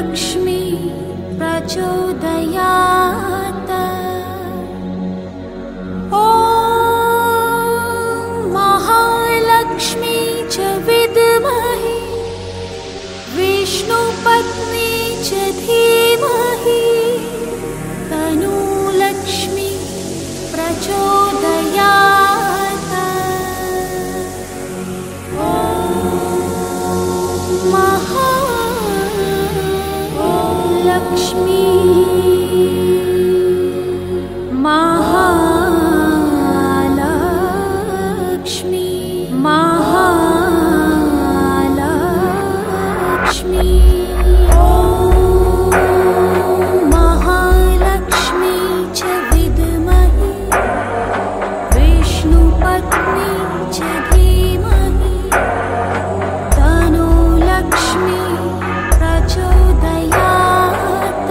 लक्ष्मी प्रचोदयात्। ॐ महालक्ष्मी च विद्महे विष्णुपत्नी च धीमहि तन्नो लक्ष्मी प्रचोदयात्। महालक्ष्मी महालक्ष्मी ॐ महालक्ष्मी च विद्महे विष्णुपत्नी च धीमहि तन्नो लक्ष्मी प्रचोदयात्।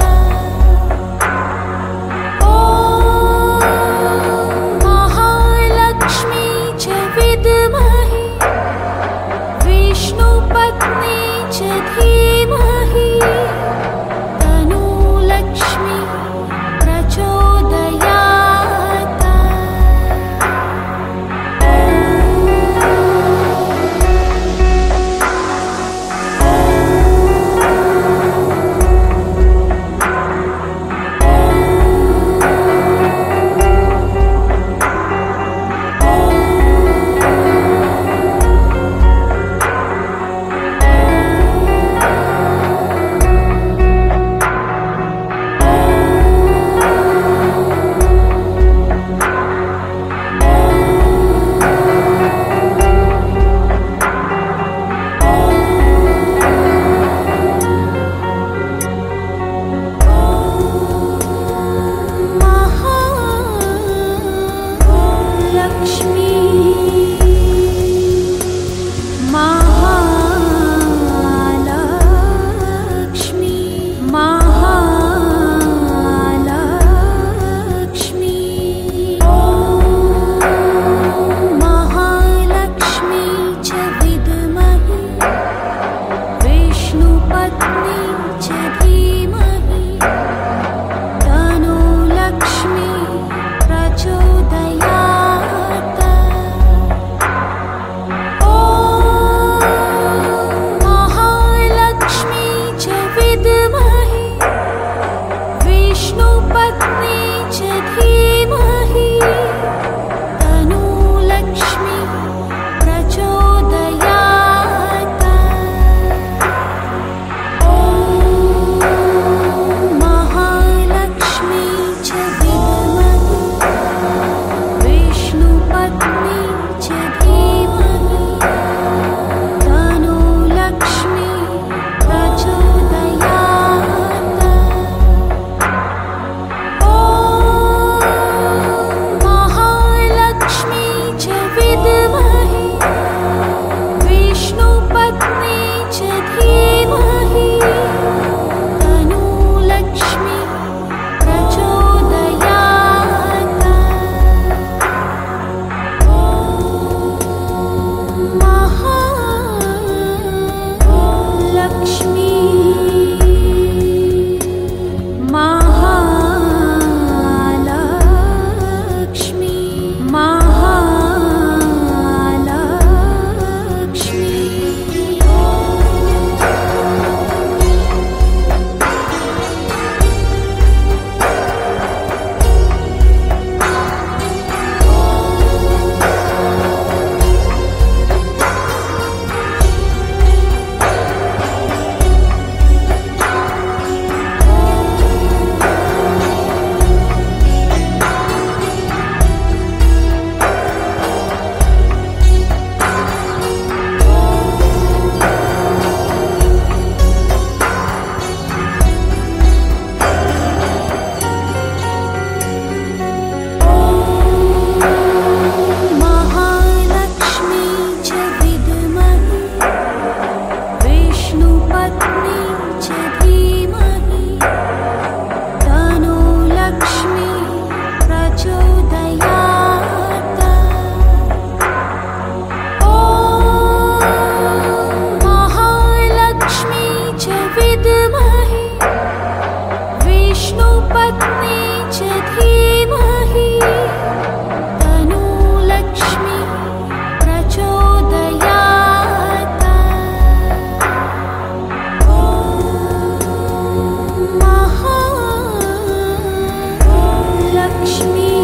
विष्णुपत्नी च धीमहि तन्नो लक्ष्मी प्रचोदयात्। ॐ महालक्ष्मी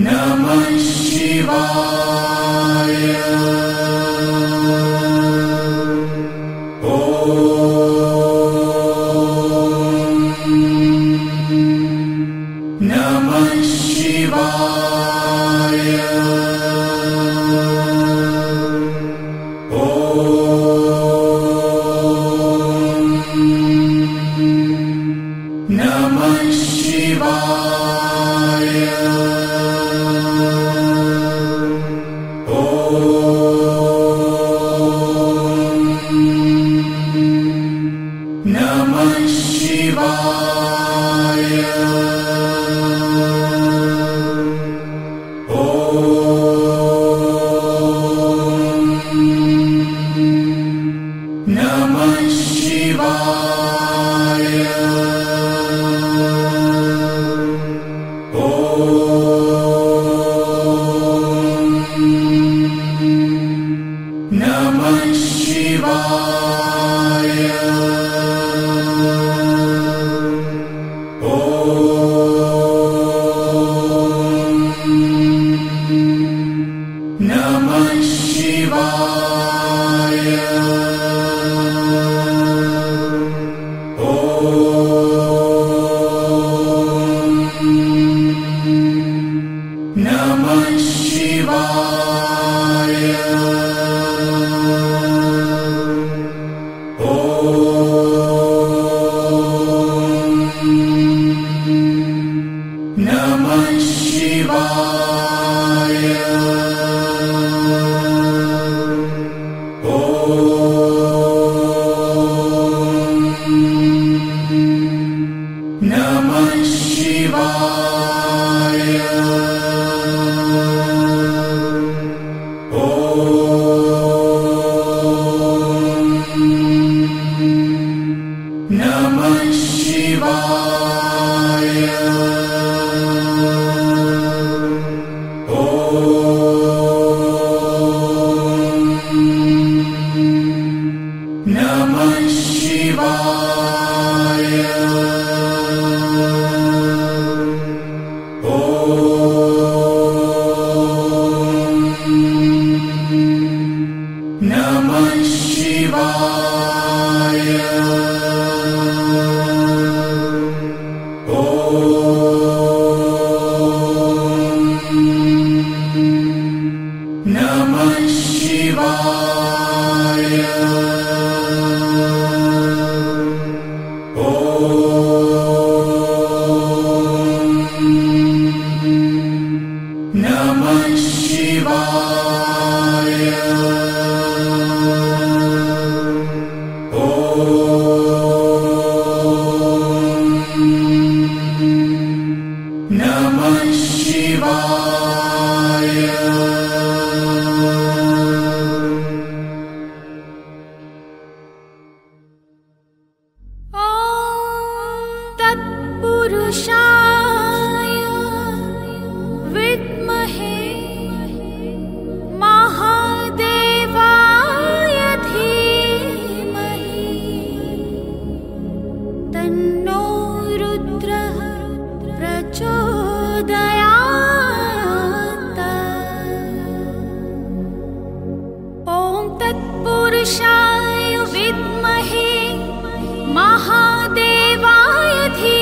Namah Shivaya. पुरुषाय विद्महे महादेवाय धीमहि तन्नो रुद्रः प्रचोदयात्। ॐ तत्पुरुषाय विद्महे महादेवाय धीमहि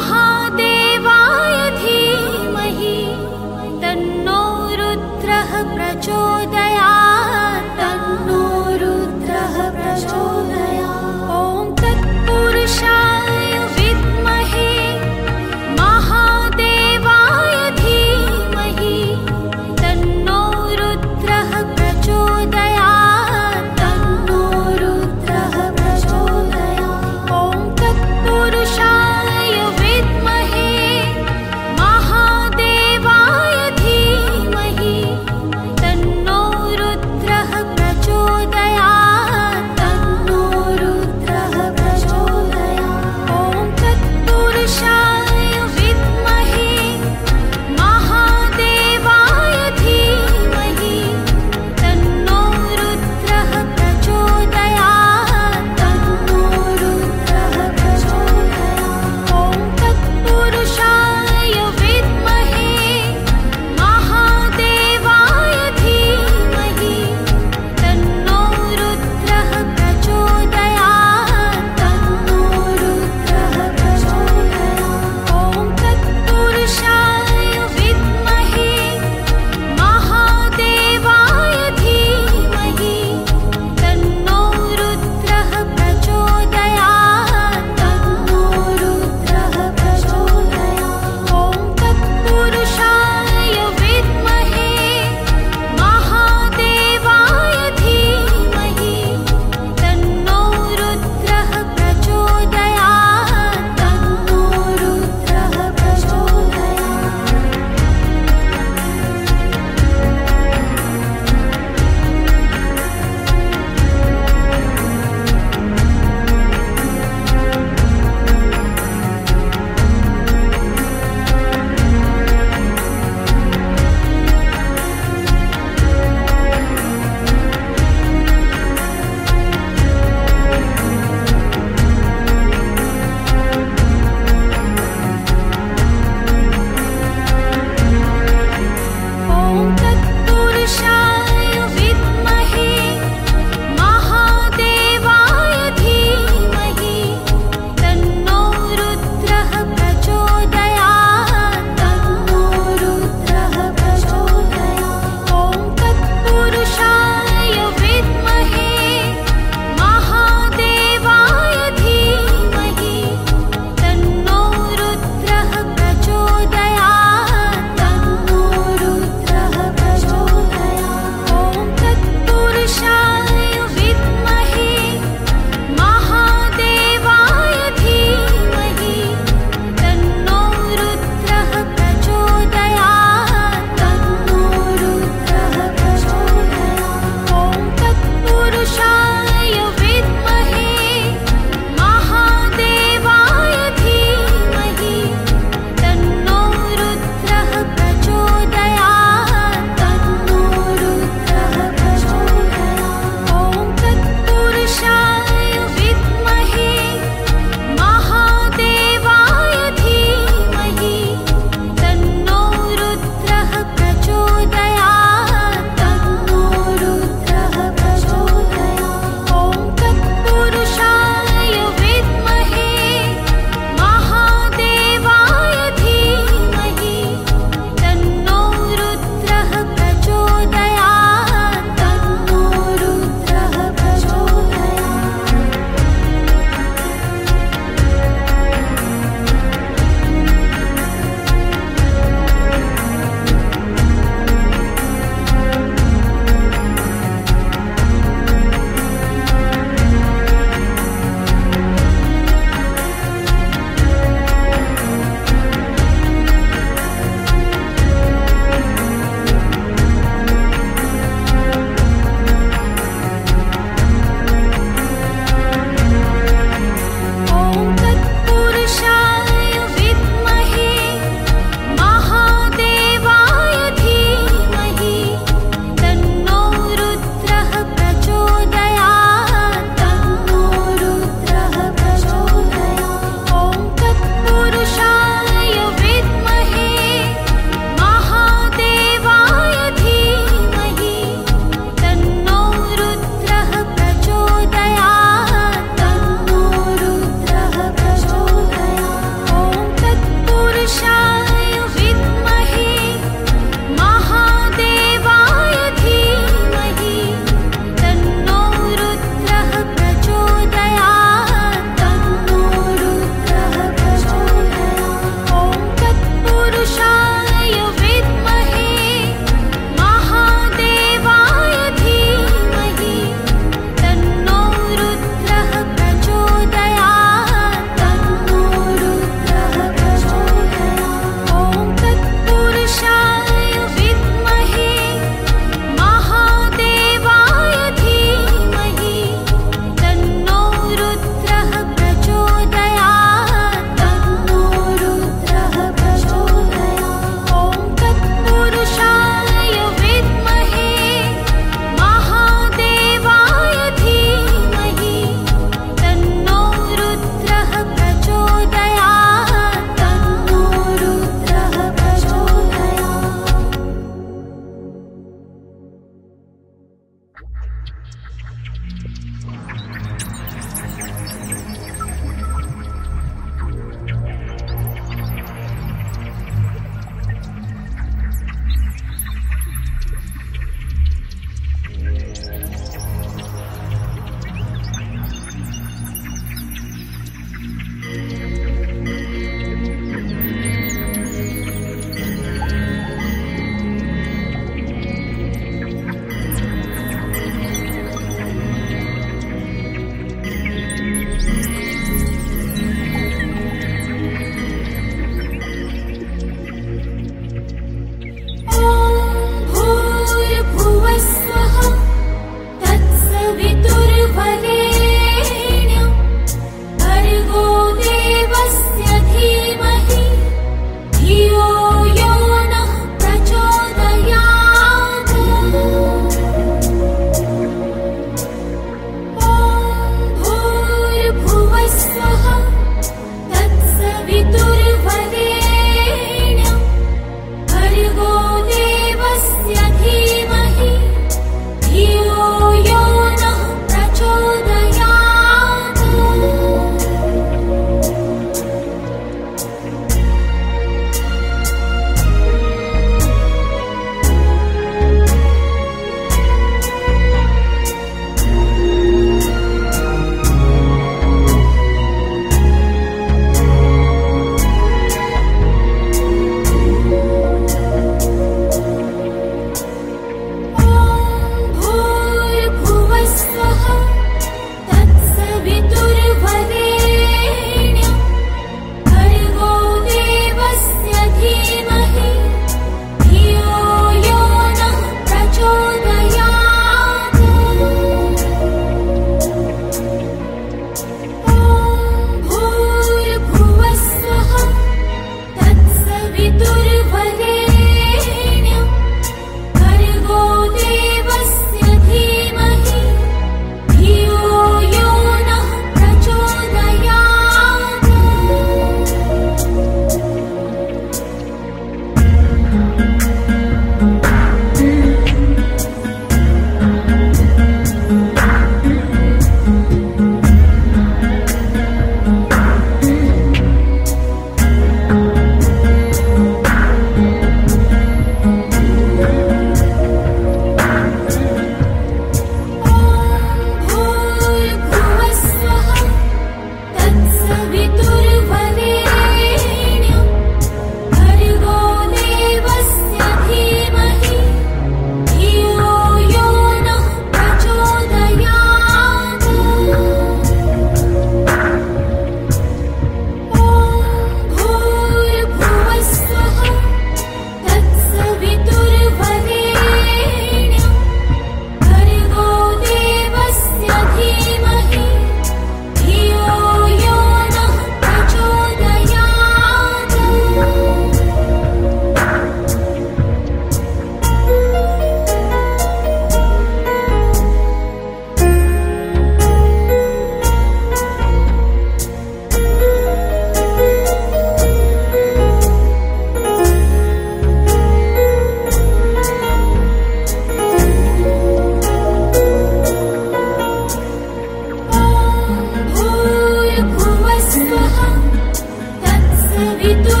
Om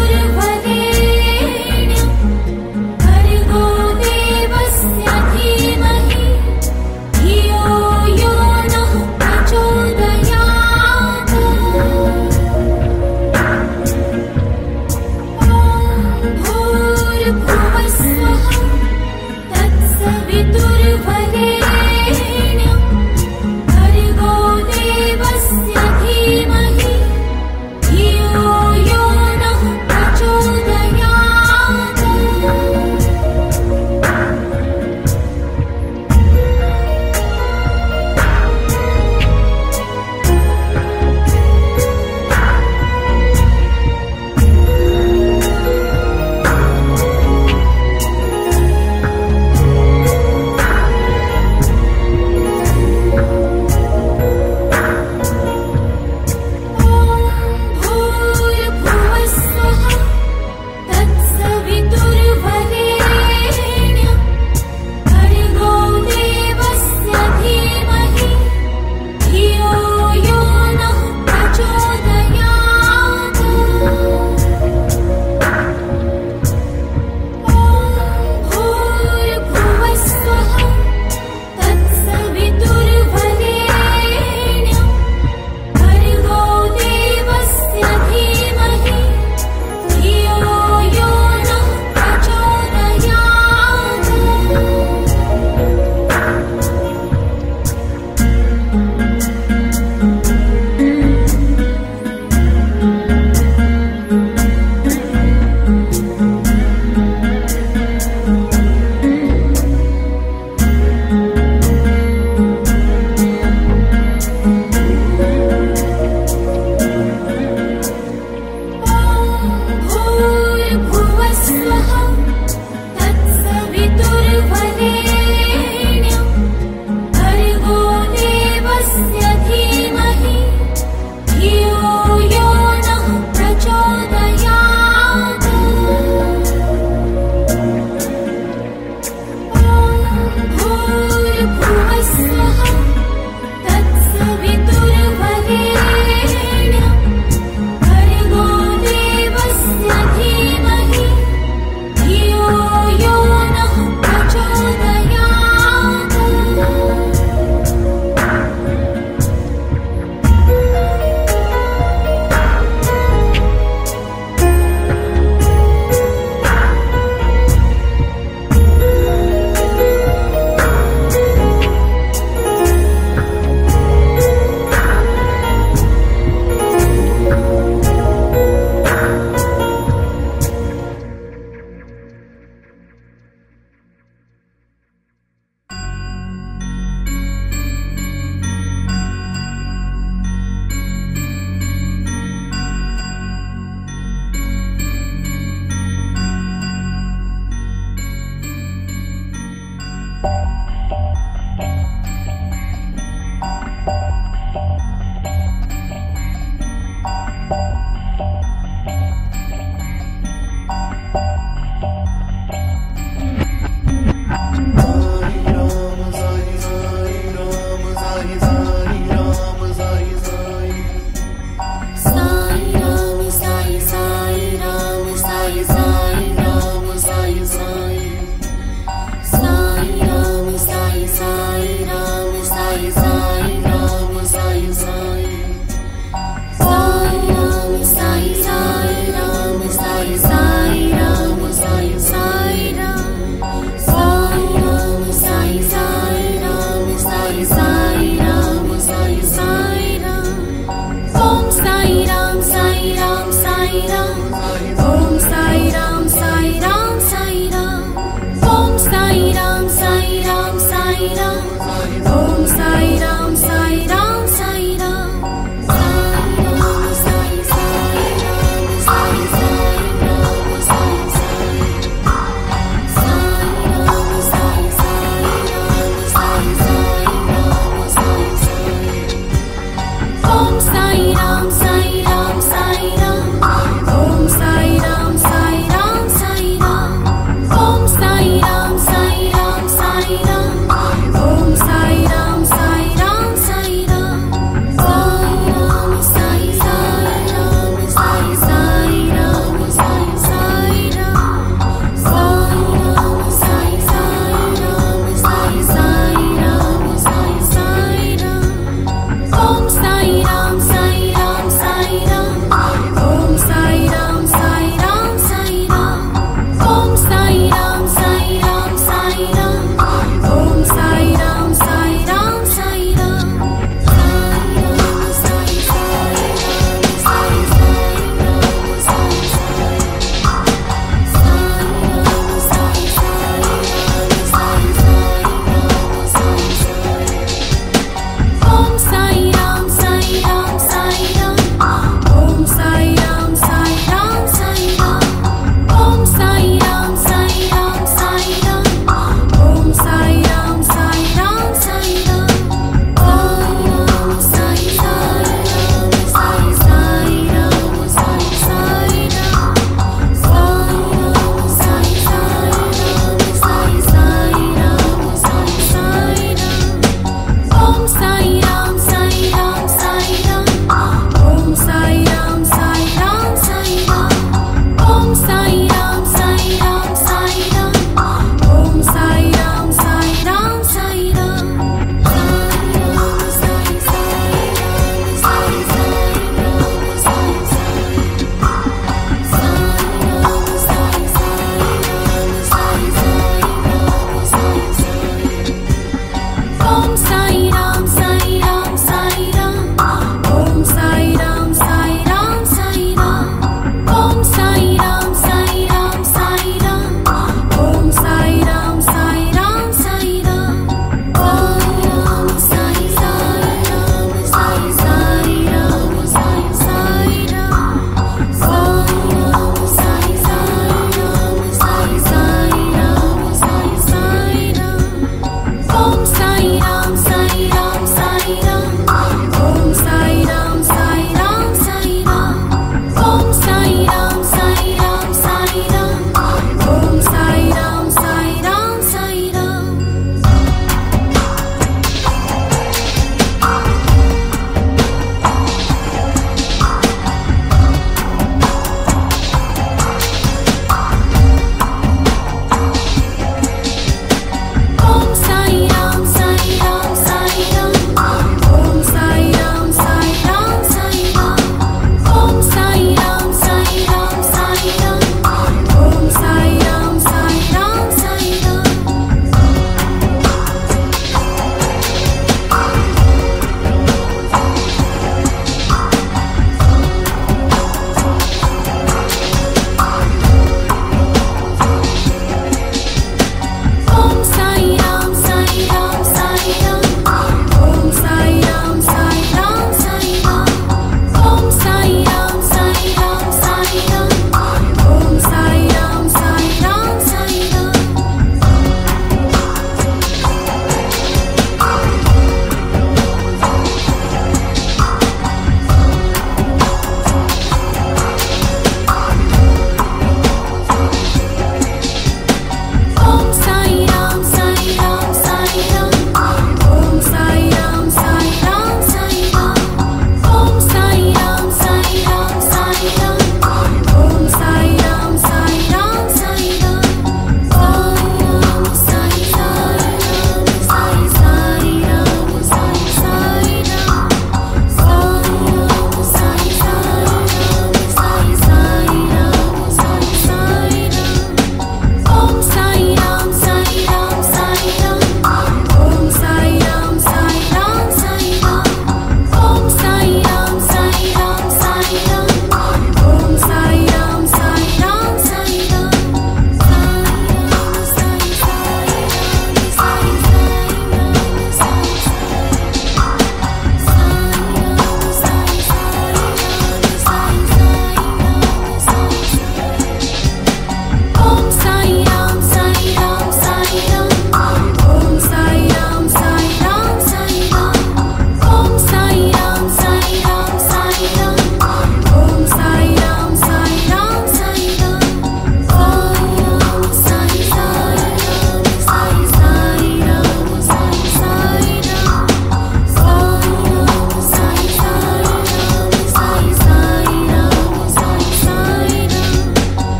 Sai Ram, Sai Ram, Om Sai Ram.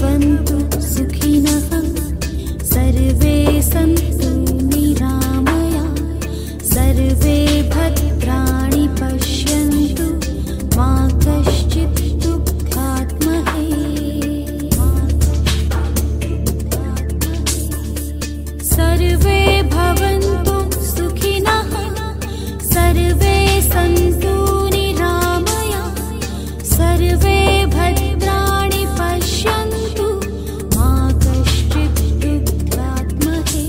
भवन्तु सुखिनः सर्वे सन्तु निरामया सर्वे भद्राणि पश्यन्तु मा कश्चित् दुःखात्महे। सर्वे भवन्तु सुखिनः सर्वे सन्तु निरामया सर्वे भद्राणि पश्यन्तु मा कश्चित् दुःखात्महे।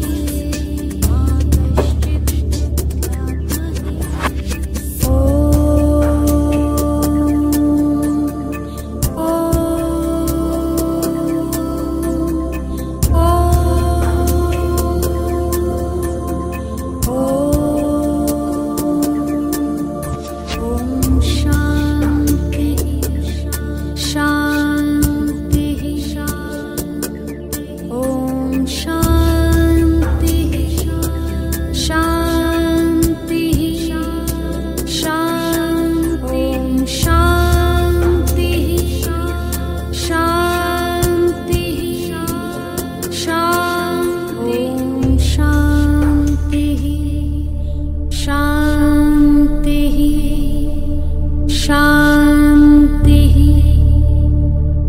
ओम शांति शांति ओम शांति शांति शांति ओम शांति शांति शांति ओम शांति शांति शांति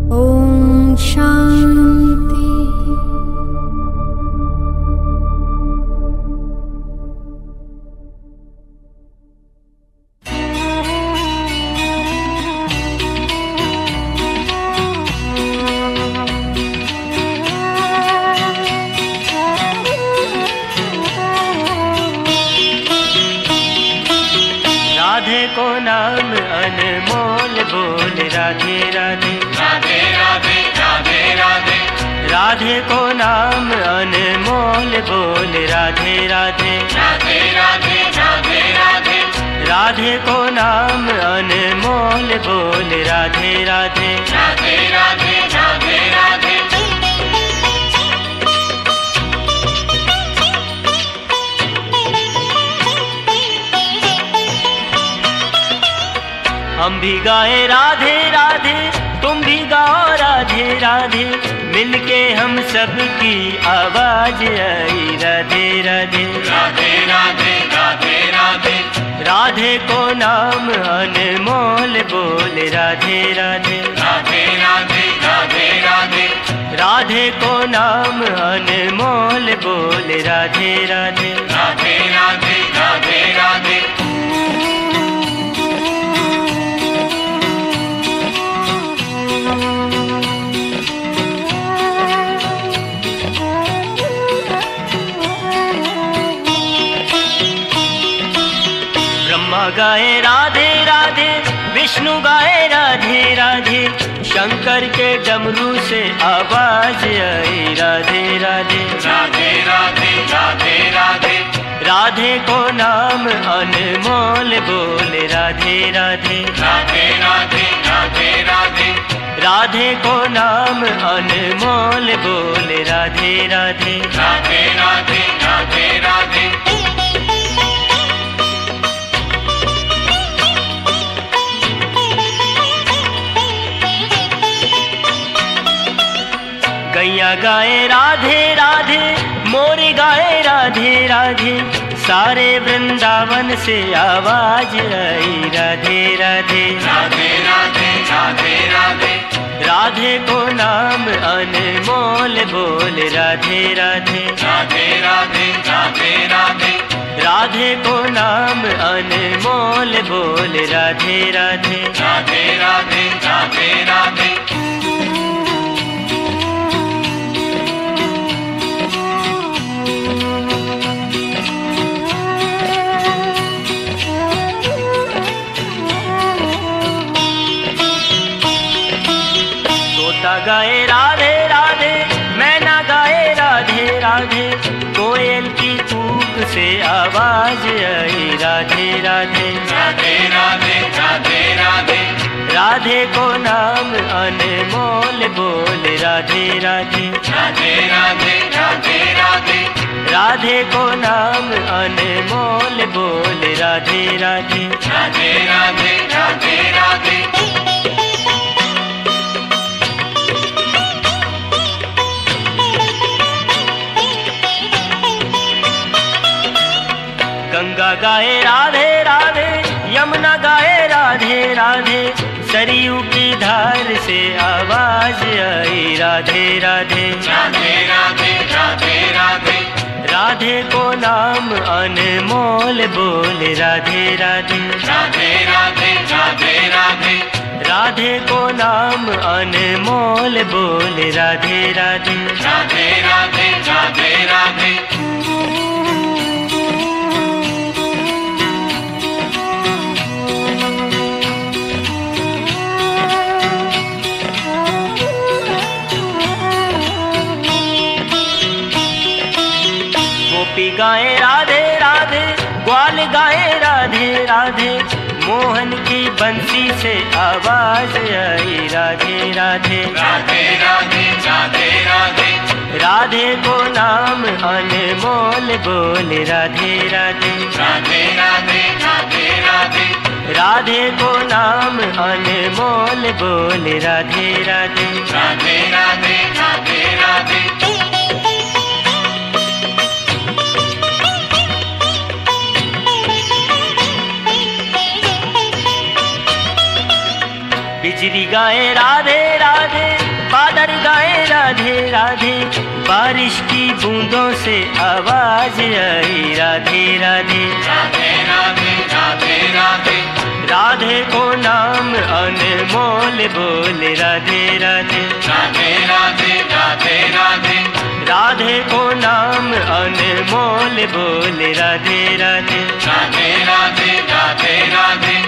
ओम शांति। राधे को नाम अनमोल बोल राधे राधे राधे राधे राधे राधे। राधे को नाम अनमोल बोल राधे राधे राधे राधे राधे राधे। राधे को नाम अनमोल बोल राधे राधे राधे राधे राधे राधे। हम भी गाए राधे राधे तुम भी गाओ राधे राधे मिलके हम सब की आवाज आई राधे राधे राधे राधे राधे राधे। राधे को नाम अनमोल बोल राधे राधे राधे राधे राधे राधे। राधे को नाम अनमोल बोल राधे राधे राधे राधे राधे राधे। गाए राधे राधे विष्णु गाए राधे राधे शंकर के डमरू से आवाज आई राधे राधे राधे राधे राधे राधे। राधे को नाम अनमोल बोल राधे राधे राधे राधे राधे राधे। राधे को नाम अनमोल बोल राधे राधे राधे राधे राधे राधे। गैया गाए राधे राधे मोर गाए राधे राधे सारे वृंदावन से आवाज आई राधे राधे राधे राधे राधे राधे। राधे को नाम अनमोल बोल राधे राधे राधे राधे राधे राधे। राधे को नाम अनमोल बोल राधे राधे राधे राधे राधे राधे। गाए राधे राधे मैना गाए राधे राधे कोयल की कूक से आवाज आई राधे राधे राधे राधे राधे राधे। राधे को नाम अनमोल बोल राधे राधे राधे राधे राधे राधे। राधे को नाम अनमोल बोल राधे राधे राधे राधे राधे राधे। गाए राधे राधे, यमुना गाए राधे राधे, सरयू की धार से आवाज आई राधे राधे राधे राधे राधे राधे। राधे को नाम अनमोल बोल राधे राधे राधे राधे राधे राधे। राधे को नाम अनमोल बोल राधे राधे राधे राधे राधे राधे। गोपी गाए राधे राधे, ग्वाल गाए राधे राधे, मोहन की बंसी से आवाज आई राधे राधे राधे राधे राधे राधे। राधे को नाम अनमोल बोल राधे राधे राधे राधे राधे राधे। राधे को नाम अनमोल बोल राधे राधे राधे राधे राधे राधे। बिजली गाए राधे राधे, बादल गाए राधे राधे, बारिश की बूंदों से आवाज आई राधे राधे राधे राधे राधे राधे। राधे को नाम अनमोल बोल राधे राधे राधे राधे राधे राधे। राधे को नाम अनमोल बोल राधे राधे राधे राधे राधे राधे।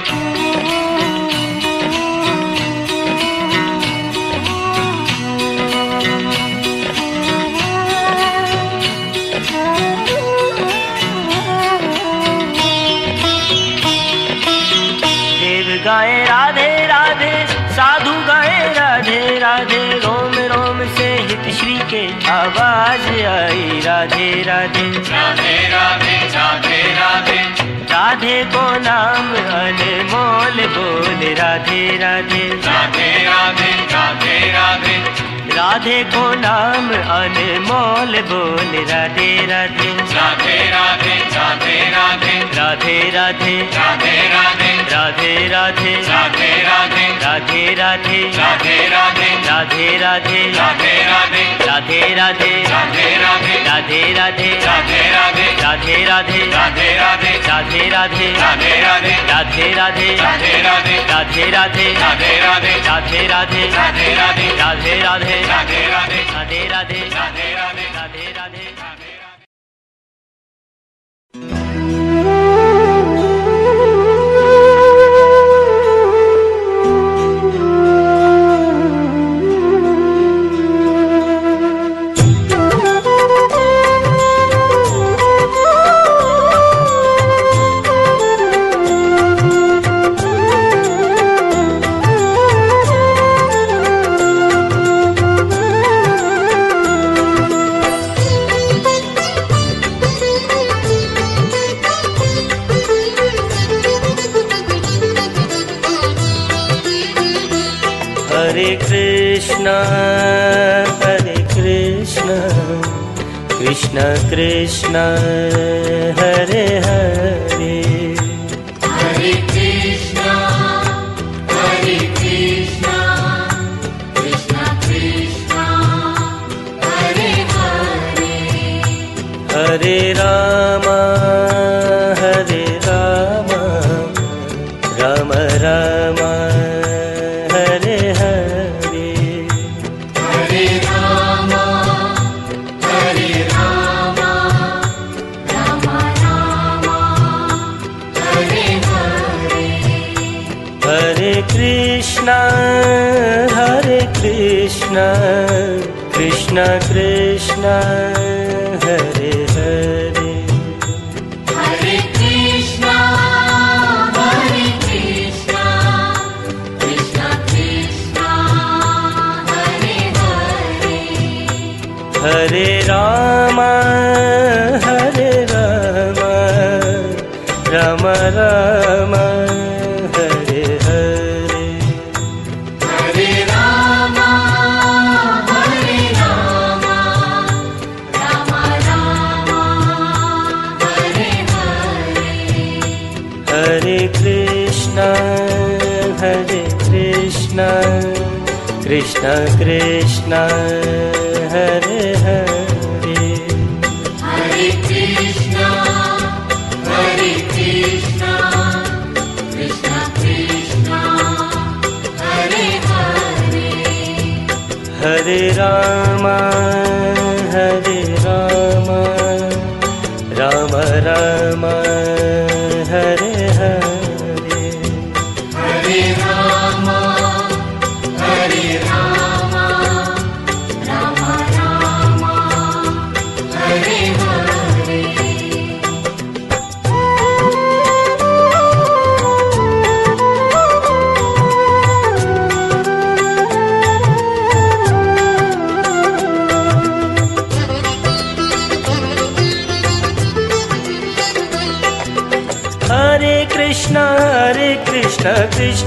गाए राधे राधे, साधु गाए राधे राधे, रोम रोम से हित श्री के आवाज आई राधे राधे राधे राधे राधे राधे। राधे को नाम अनमोल बोल राधे राधे राधे राधे राधे राधे। राधे को नाम अनमोल बोल राधे राधे राधे राधे राधे राधे। राधे राधे राधे राधे राधे राधे राधे राधे राधे राधे राधे राधे राधे राधे राधे राधे राधे राधे राधे राधे राधे राधे राधे राधे राधे राधे राधे राधे राधे राधे राधे राधे राधे राधे राधे राधे राधे राधे राधे राधे राधे राधे राधे राधे राधे राधे राधे राधे राधे राधे राधे राधे राधे राधे राधे। कृष्ण कृष्ण हरे हरे, हरे कृष्ण कृष्ण कृष्ण हरे हरे, हरे रामा राम राम हरे हरे, हरे रामा हरे Krishna Krishna Krishna Hare Hare, Hare Krishna Krishna Krishna Hare Hare, Hare Rama Rama Rama Krishna Krishna Hare Hare Hare Krishna Krishna Krishna Hare Hare Hare Ram Ram Ram Hare Hare Hare Ram Ram Ram Hare Hare. Krishna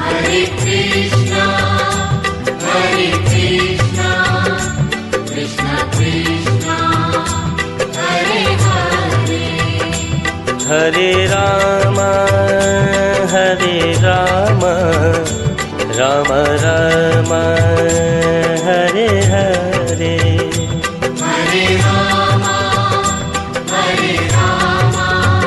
हरे कृष्णा कृष्णा कृष्णा हरे हरे हरे राम राम राम हरे हरे हरे राम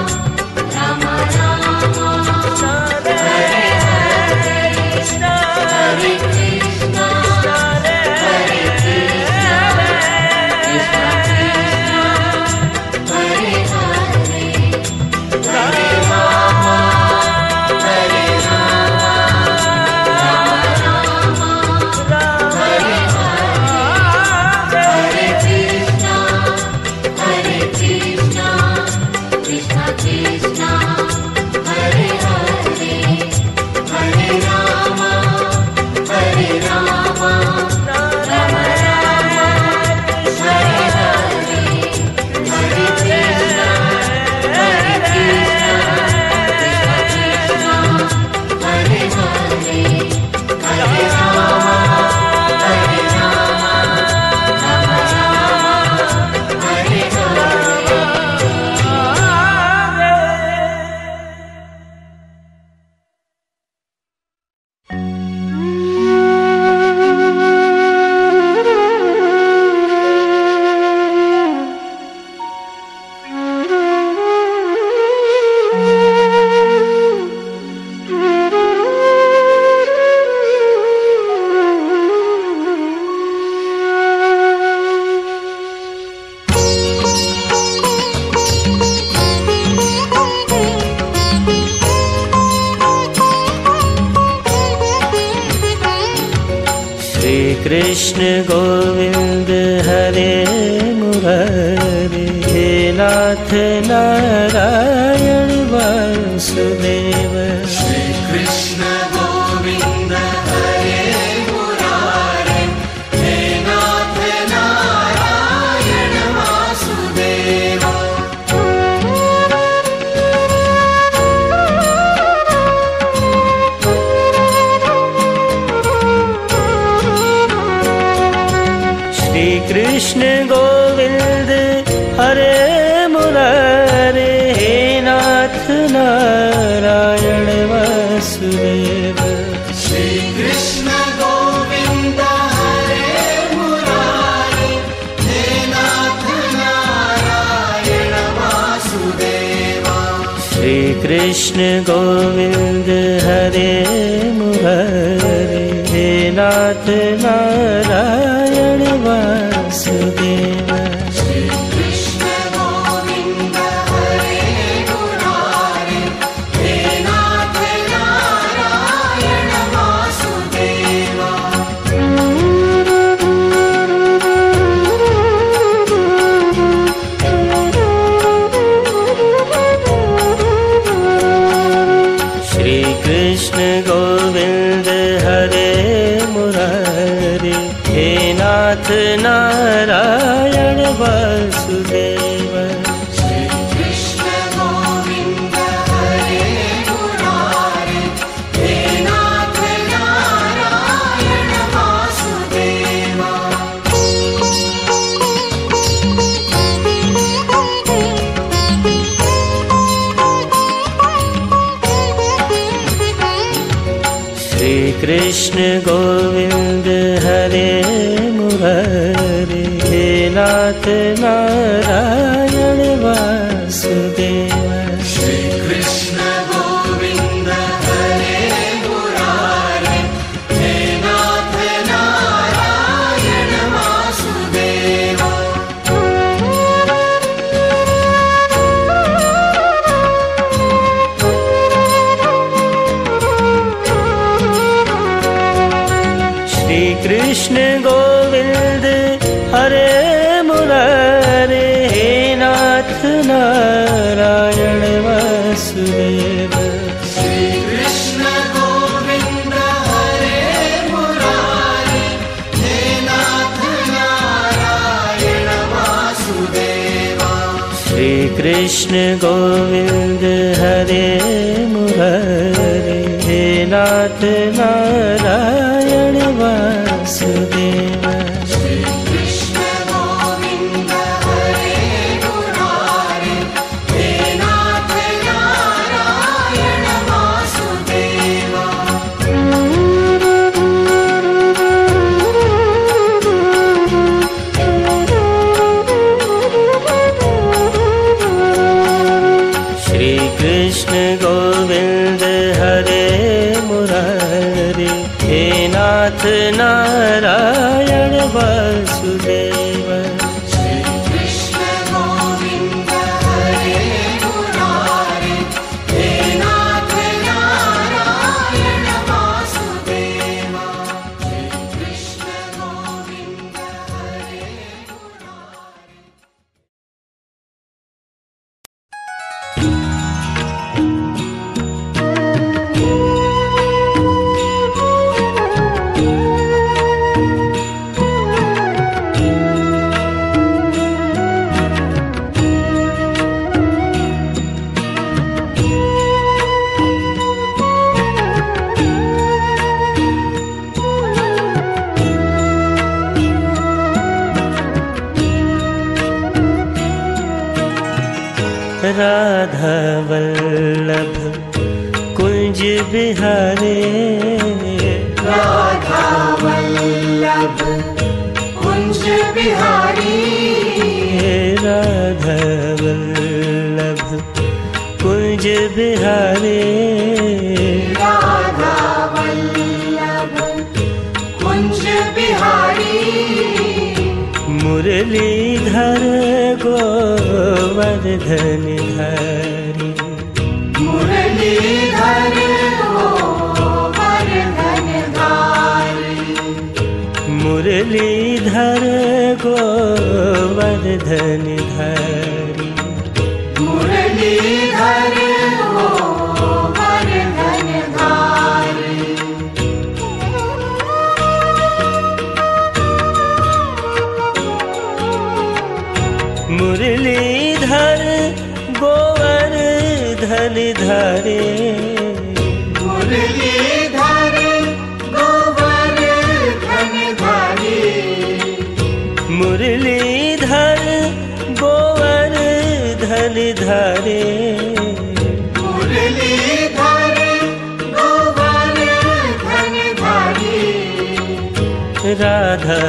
राम राम हरे हरे कृष्ण गोविंद हरे मुरारी हे नाथ नारायण वासुदेव। श्री कृष्ण गोविंद हरे मुरारी हे नाथ नारायण वासुदेव। कृष्ण गोविंद हरे मुरारे हे नाथ नारायण वासुदेव। श्री कृष्ण गोविंद हरे मुरारे हे नाथ नारायण वासुदेव। श्री कृष्ण गोविंद हरे मुरारे हे नाथ नारायण वासुदेव। श्री कृष्ण गोविंद हरे मुरारी हे नाथ कृष्ण गोविंद हरे मुरारी, हे नाथ नारायण वासुदेव। श्री कृष्ण गोविंद हरे मुरारी, हे नाथ नारायण वासुदेव। श्री कृष्ण गोविंद हरे मुरारी, हे नाथ नारायण वासुदेव। श्री कृष्ण गोविंद हरे मुरारी, हे नाथ नारायण वासुदेव। श्री कृष्ण गोविंद हरे मुरारे, हे नाथ नारायण वासुदेव। श्री कृष्ण गोविंद हरे मुरारे, हे नाथ नारायण वासुदेव। श्री कृष्ण गोविंद हरे मुरारे, हे नाथ नारायण वासुदेव। श्री कृष्ण गोविंद हरे मुरारी, हे नाथ नारायण वासुदेव। श्री कृष्ण गोविंद हरे मुरारी, हे नाथ नारायण वासुदेव। श्री कृष्ण गोविंद हरे मुरारी, हे नाथ नारायण वासुदेव। श्री कृष्ण गोविंद हरे मुरारी। राधा वल्लभ कुंज बिहारे, राधा वल्लभ कुंज बिहारी। राधा वल्लभ कुंज बिहारे, राधा वल्लभ कुंज बिहारी। मुरलीधर गोवर्धन धारी, मुरलीधर गोवर्धन धारी। मुरलीधर गोवर्धन धारी, मुरलीधर गोवर्धन धारी। मुरलीधर गोवर्धन धारे, मुरलीधर गोवर्धन धारे। मुरलीधर गोवर्धन धारे, मुरलीधर गोवर्धन धारे। राधा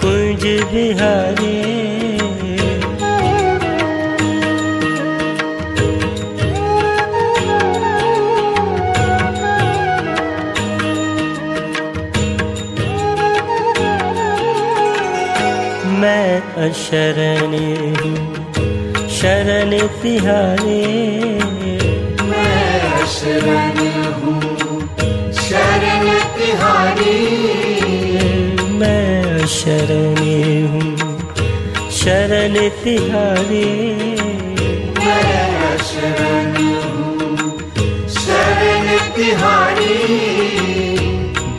कुंज बिहारी, मैं अशरणी हूँ शरण तिहारे, मैं अशरणी हूँ शरण तिहारे। मैं शरणी हूँ शरण तिहारी, मैं शरणी हूँ तिहारी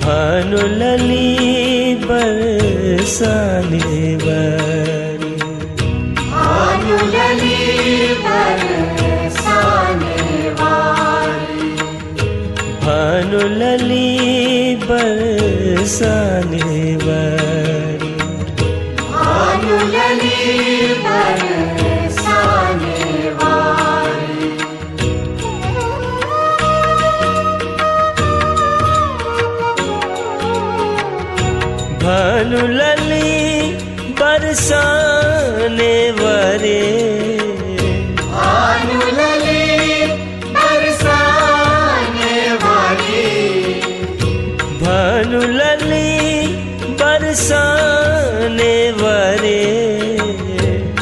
भानुलली बरसाने वाली भानुलली बरसाने वाली भानुलली बरसाने वाली भानुलली बरसाने भानुलली बरसाने वाले भानुलली बरसाने वाले भानुलली बरसाने वाले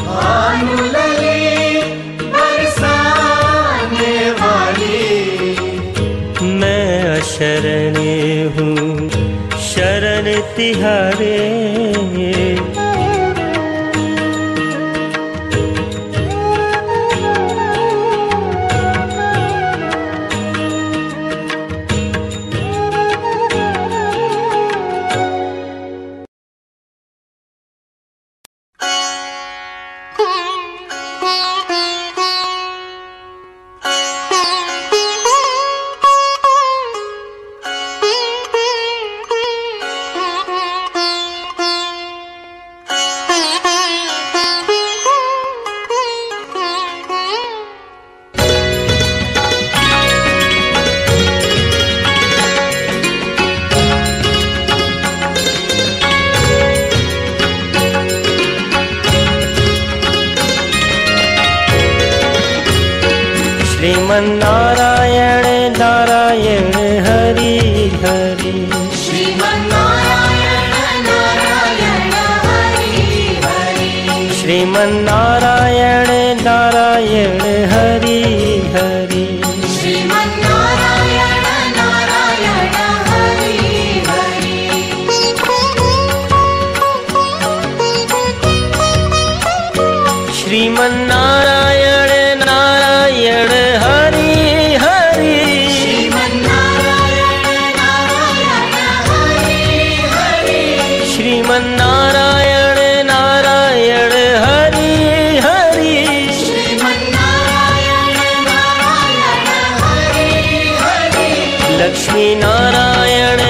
भानुलली बरसाने वाले मैं अशरणे हूँ शरण तिहारे लक्ष्मी नारायण नारायण हरि हरि लक्ष्मी नारायण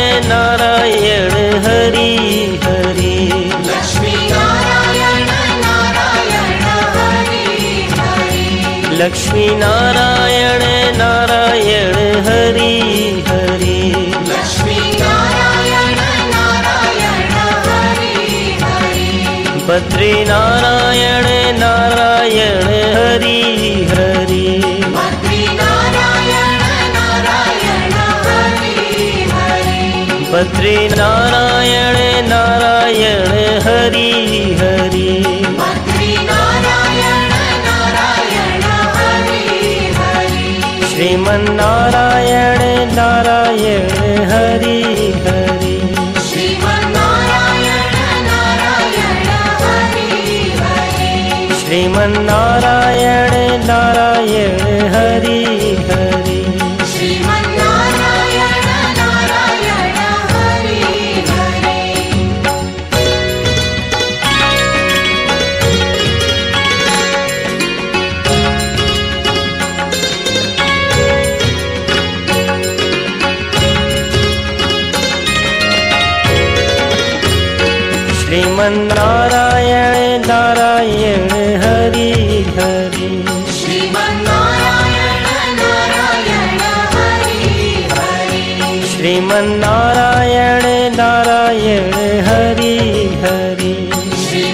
नारायण हरि हरि बद्री नारायण नारायण हरि हरि बद्री नारायण नारायण हरि हरि बद्री नारायण नारायण हरि हरि श्रीमन नारायण नारायण हरि हरि श्रीमन नारायण नारायण हरि हरि श्रीमन नारायण नारायण हरि हरि श्रीमन नारायण नारायण हरि हरि श्रीमन नारायण नारायण हरि हरि श्रीमन नारायण नारायण हरि हरि श्रीमन नारायण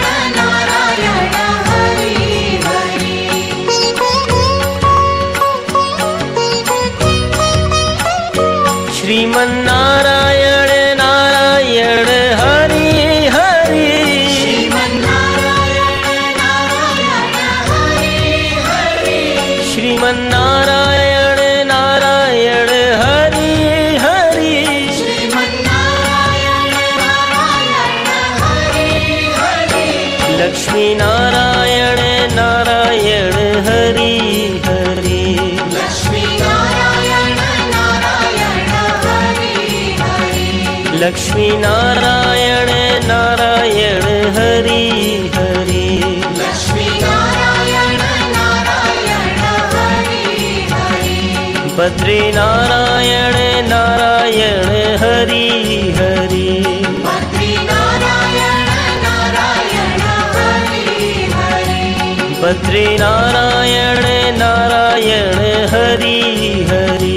नारायण हरि हरि श्रीमन नारायण नारायण हरि हरि श्रीमन नारायण नारायण हरि हरि श्रीमन नारायण नारायण हरि हरि श्रीमन नारायण नारायण हरि हरि श्रीमन नारायण नारायण हरि हरि लक्ष्मी नारायण नारायण हरि हरि लक्ष्मी नारायण लक्ष्मी नारायण नारायण हरि हरि लक्ष्मी नारायण नारायण हरि हरि बद्री नारायण नारायण हरि हरि बद्री नारायण नारायण हरि हरि बद्री नारायण नारायण हरि हरि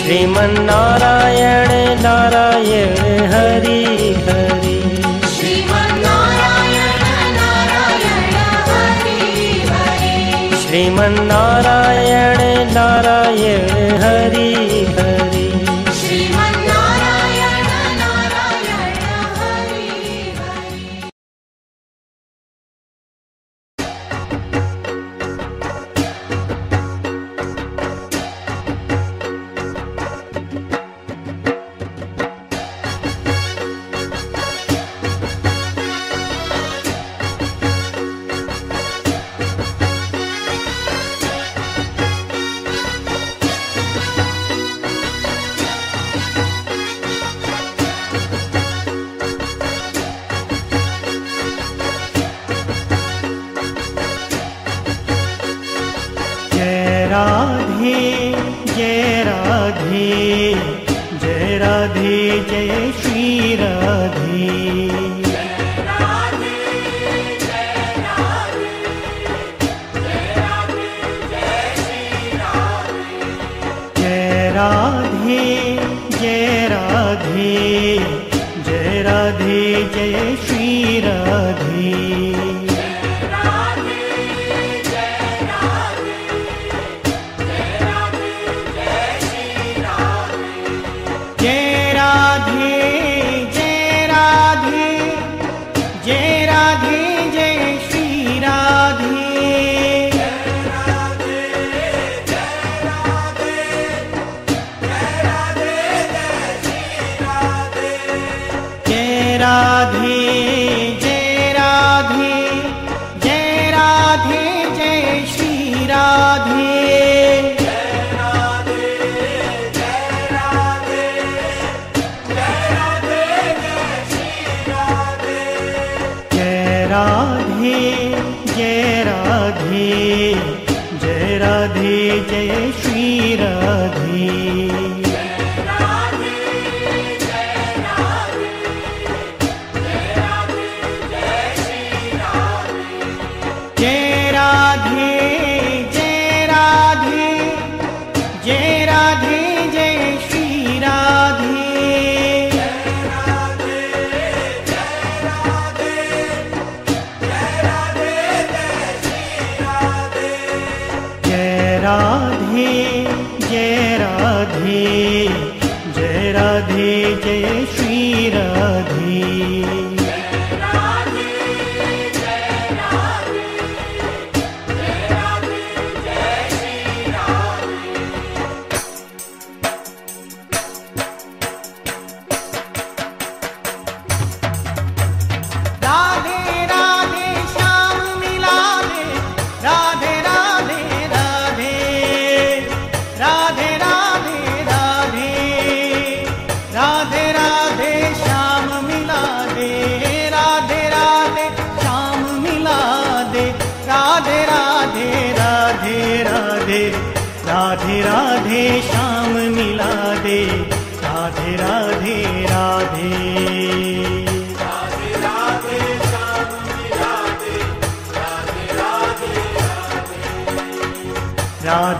श्रीमन नारायण नारायण हरि हरि श्रीमन नारायण नारायण हरि हरि श्रीमन नारायण नारायण हरि हरि श्रीमन नारायण नारायण हरि हरि। जय राधे जय श्री राधे जय राधे जय राधे जय राधे जय श्री राधे जय श्री राधे जय श्री राधे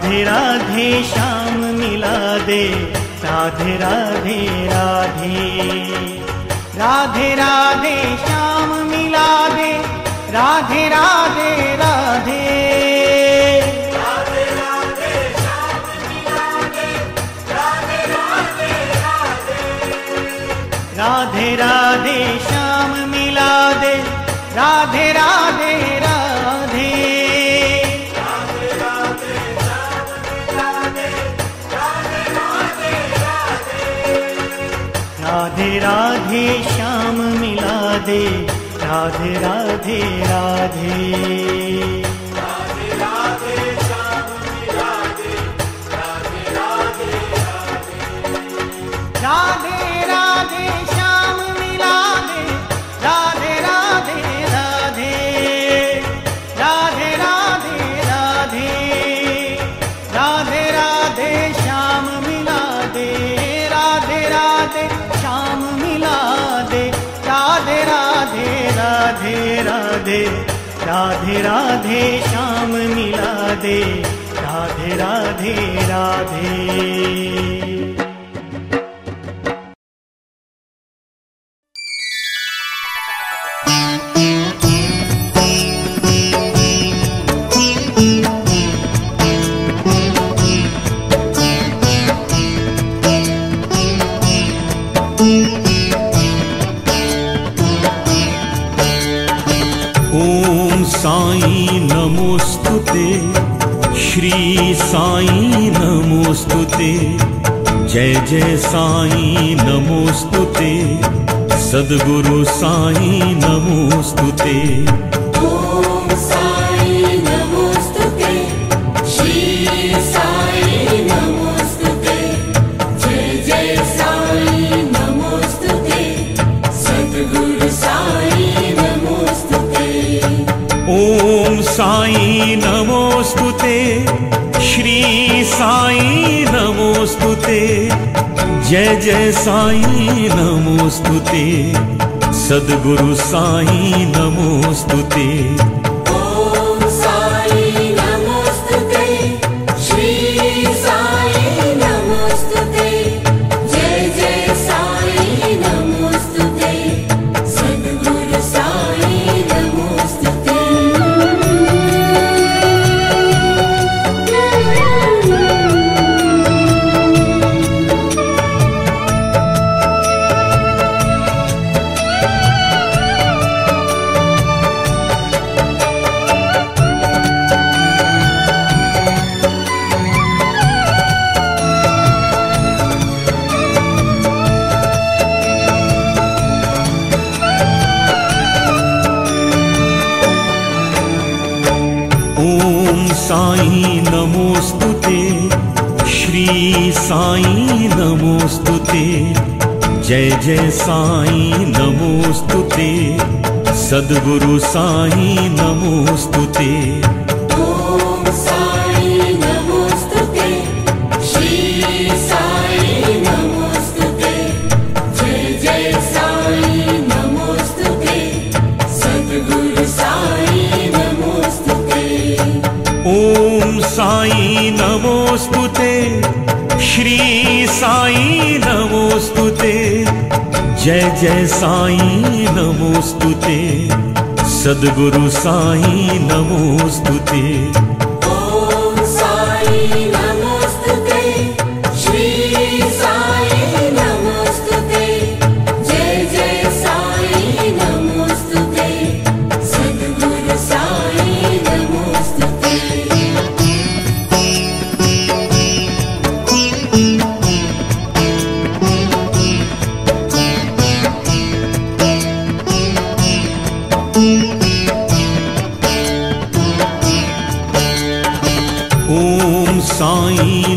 राधे राधे श्याम मिलाधे राधे राधे राधे राधे राधे राधे राधे राधे श्याम मिला दे राधे राधे श्याम मिला दे राधे राधे राधे राधे राधे राधे श्याम मिला दे राधे राधे राधे राधे राधे श्याम मिला दे राधे राधे राधे राधे राधे श्याम मिला दे राधे राधे राधे राधे राधे श्याम मिला दे राधे राधे राधे राधे राधे श्याम मिला दे राधे राधे राधे राधे राधे श्याम मिला दे राधे राधे श्याम मिला दे, राधे राधे राधे। साई नमोस्तुते श्री साई नमोस्तुते, जय जय साई नमोस्तुते, सद्गुरु साई नमोस्तुते। ओम साई नमोस्तुते श्री साई नमोस्तुते, जय जय साई नमोस्तुते, सद्गुरु साई नमोस्तुते। ओम साई नमोस्तुते श्री साई नमोस्तुते, जय जय साई नमोस्तुते, सद्गुरु साई नमोस्तुते। साई नमोस्तुते श्री साई नमोस्तुते, जय जय साई नमोस्तुते, सद्गुरु साई नमोस्तुते। साई नमोस्तुते श्री साई नमोस्तुते, जय जय साई नमोस्तुते, सद्गुरु साई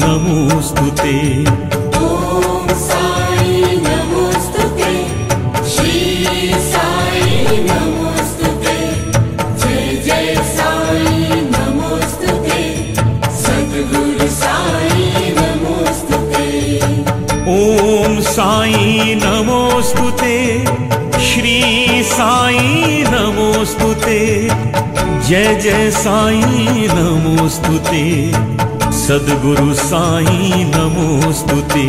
नमोस्तुते। ओम साई नमोस्तुते श्री साई नमोस्तुते, जय जय साई नमोस्तुते, सद्गुरु साई नमोस्तुते। श्री साई नमोस्तुते, जय जय साई नमोस्तुते, सद्गुरु साई नमोस्तुते।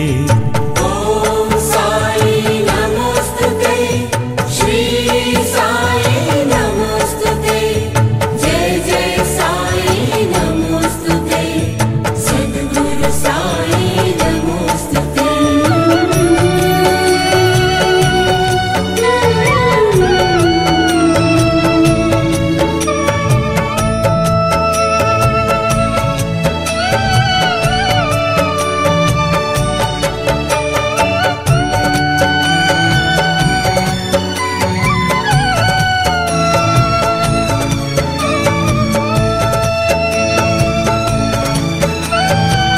ओम साई नमोस्तुते श्री साई नमोस्तुते, जय जय साई नमोस्तुते, सद्गुरु साई नमोस्तुते। ओम साई नमोस्तुते श्री साई नमोस्तुते, जय जय साई नमोस्तुते, सद्गुरु साई नमोस्तुते। ओम साई नमोस्तुते श्री साई नमोस्तुते, जय जय साई नमोस्तुते,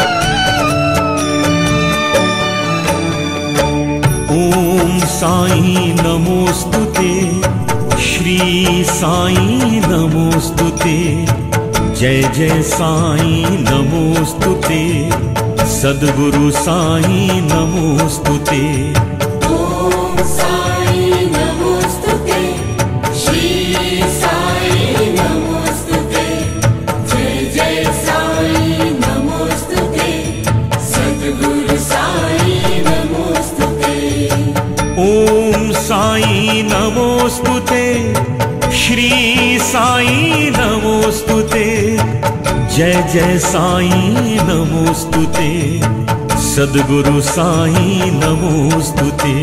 सद्गुरु साई नमोस्तुते। साई नमोस्तुते श्री साई नमोस्तुते, जय जय साईं नमोस्तुते, सद्गुरु साईं नमोस्तुते। ओम साईं नमोस्तुते, श्री साईं नमोस्तुते। जय जय साईं नमोस्तुते, सद्गुरु साईं नमोस्तुते। ओम साईं नमोस्तुते, श्री साईं नमोस्तुते। जय जय साईं नमोस्तुते, सद्गुरु साईं नमोस्तुते।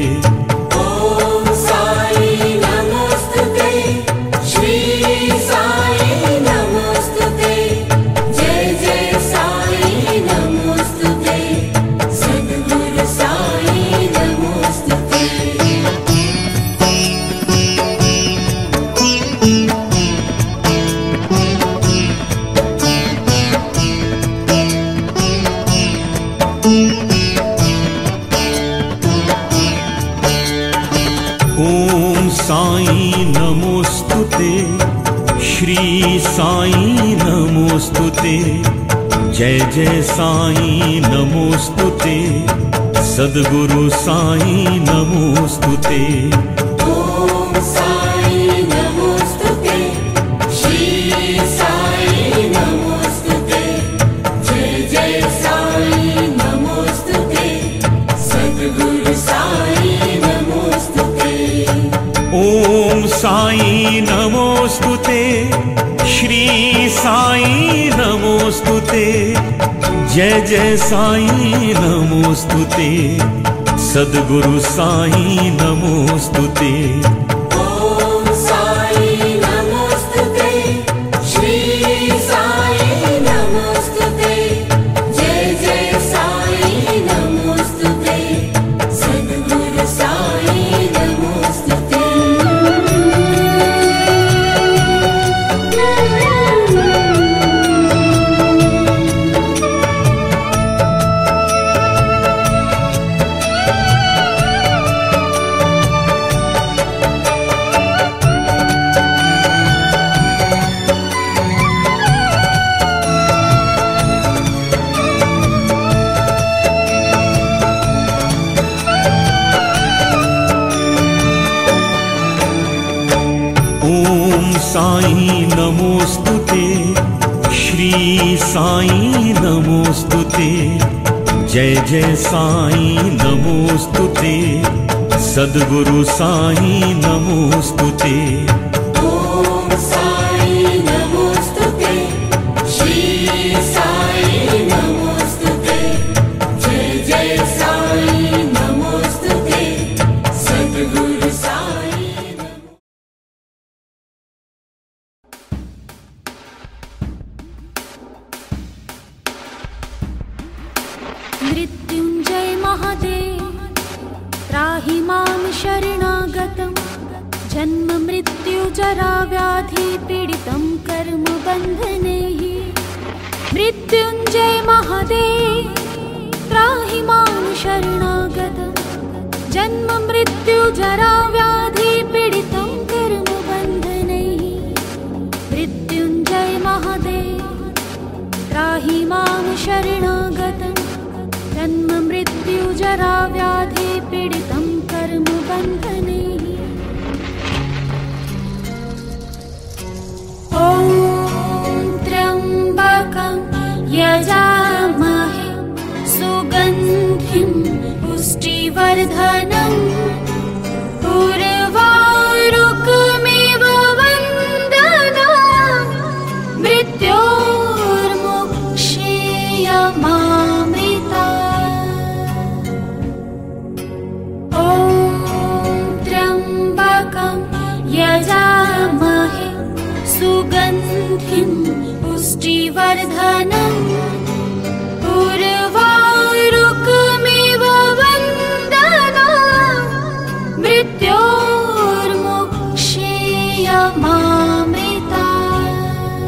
ओम साईं नमोस्तुते, श्री साईं नमोस्तुते। जय जय साईं नमोस्तुते, सद्गुरु साईं नमोस्तुते। श्री साईं नमोस्तुते, जय जय साईं नमोस्तुते, सद्गुरु साईं नमोस्तुते। ओम साईं नमोस्तुते, श्री साईं नमोस्तुते। जय जय साईं नमोस्तुते, सद्गुरु साईं नमोस्तुते। ओम साईं नमोस्तुते, श्री साईं नमोस्तुते। जय जय साईं नमोस्तुते, सद्गुरु साईं नमोस्तुते। ओम साईं नमोस्तुते, श्री साईं नमोस्तुते। जय जय साईं नमोस्तुते, सद्गुरु साईं नमोस्तुते। साईं नमोस्तुते, श्री साईं नमोस्तुते। जय जय साईं नमोस्तुते, सद्गुरु साईं नमोस्तुते। ओम साईं नमोस्तुते, श्री साईं नमोस्तुते। जय जय साईं नमोस्तुते, सद्गुरु साईं। मृत्युंजय महादेव, त्राहि मां शरणागतं। जन्म मृत्यु जरा व्याधि पीडितं कर्म बन्धनैः। मृत्युंजय महादेव, त्राहि मां शरणागतं। जन्म मृत्यु जरा व्याधि पीडितं कर्म बन्धनैः। मृत्युंजय महादेव, त्राहि मां शरणागतं। जन्म मृत्यु जरा व्याधि पीडितं कर्म बन्धनैः। ॐ त्र्यम्बकं यजामहे, सुगन्धिं पुष्टिवर्धनम्। उर्वारुकमिव वन्दनाम्, मृत्योर्मुक्षीय माम्। यजामहे, सुगन्धिं पुष्टिवर्धनम्। उर्वारुकमिव वन्दनाम्, मृत्योर्मुक्षीय मामृतात्।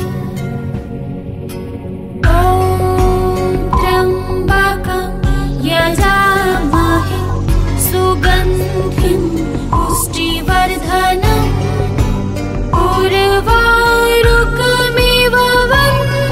ॐ त्र्यम्बकं यजामहे, सुगन्धिं पुष्टिवर्धनम्। वारुकमिव वन्दनाम्,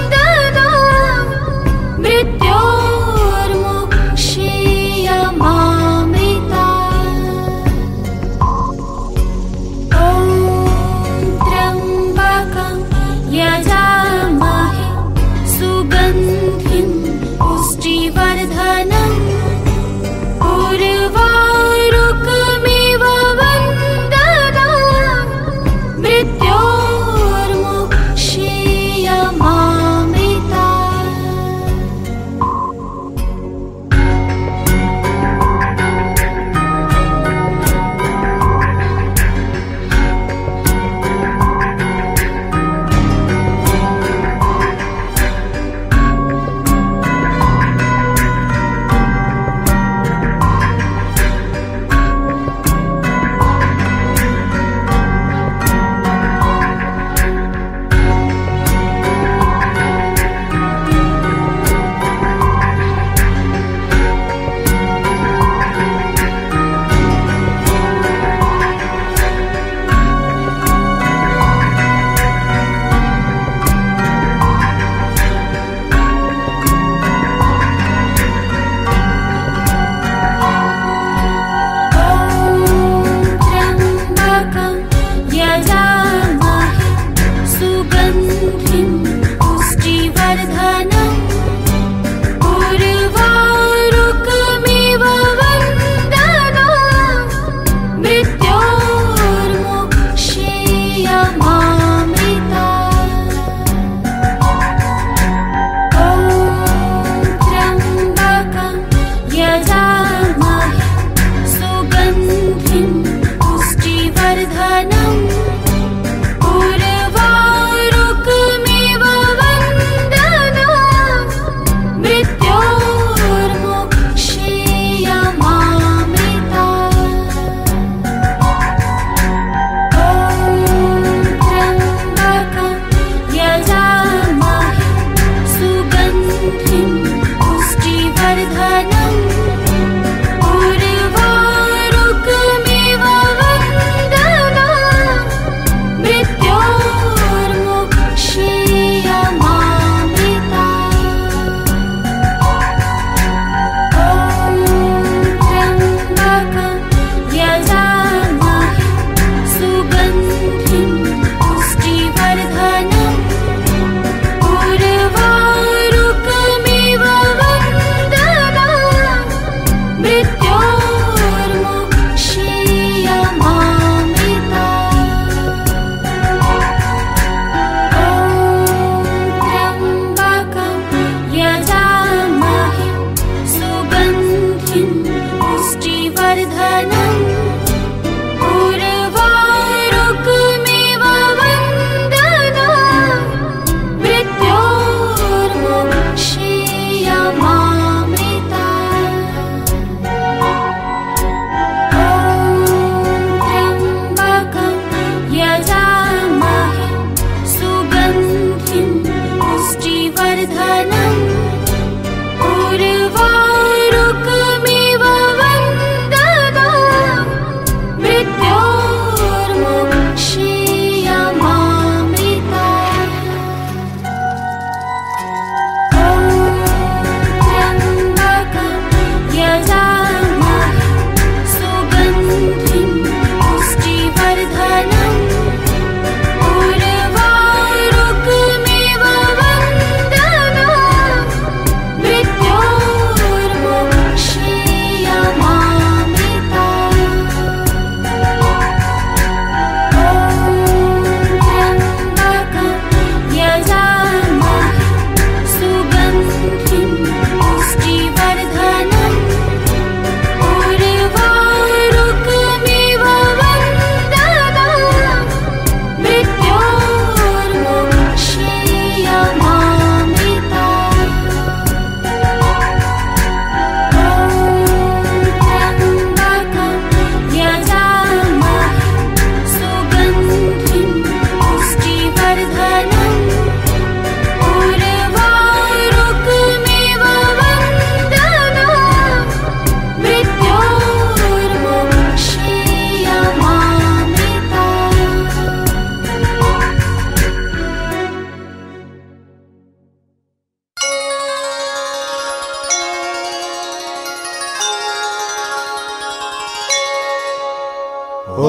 ॐ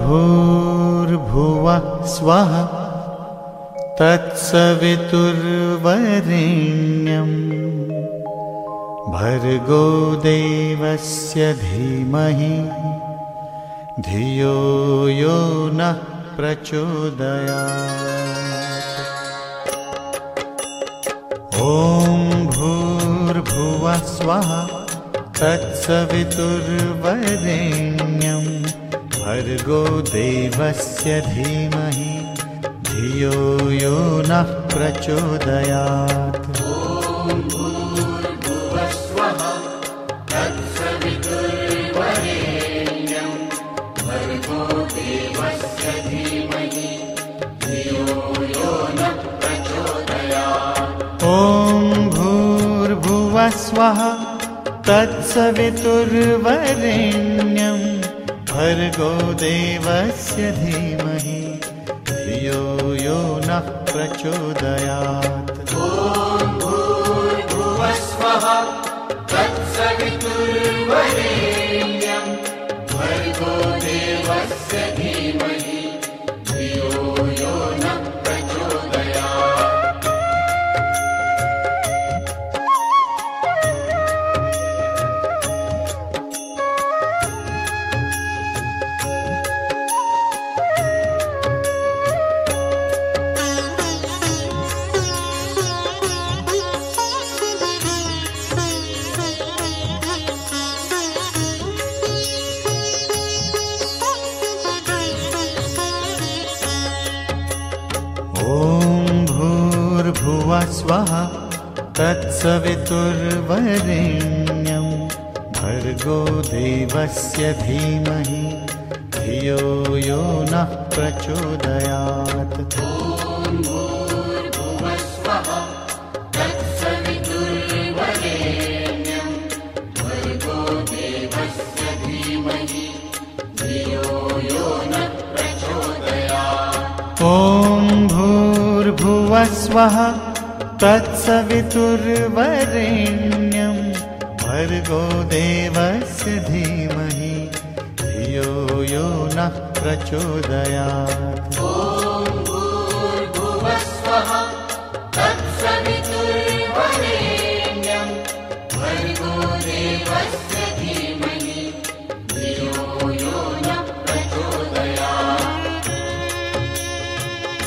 भूर्भुवः स्वः तत्सवितुर्वरेण्यं भर्गो देवस्य धीमहि धियो यो नः प्रचोदयात्। ॐ भूर्भुवः स्वः तत्सवितुर्वरेण्यं भर्गो देवस्य धीमहि धियो यो नः प्रचोदयात्। ॐ भूर्भुवः स्वः तत्सवितुर्वरेण्यं भर्गो देवस्य धीमहि धियो यो नः प्रचोदयात्। ॐ भूर्भुवः स्वः तत्सवितुर्वरेण्यं भर्गो देवस्य धीमहि तत्सवितुर्वरेण्यं भर्गो देवस्य धीमहि धियो यो नः प्रचोदयात्। ॐ भूर्भुवः स्वः तत्सवितुर्वरेण्यं भर्गो देवस्य धीमहि धियो यो नः प्रचोदयात्। ॐ भूर्भुवः स्वः तत्सवितुर्वरेण्यं भर्गो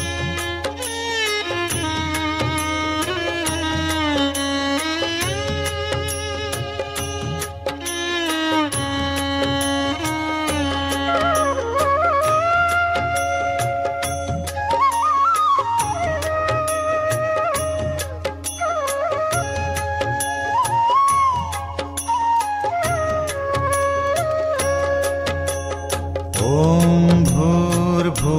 देवस्य धीमहि धियो यो नः प्रचोदयात्। ॐ भूर्भुवः स्वः तत्सवितुर्वरेण्यं भर्गो देवस्य धीमहि धियो यो नः प्रचोदयात्।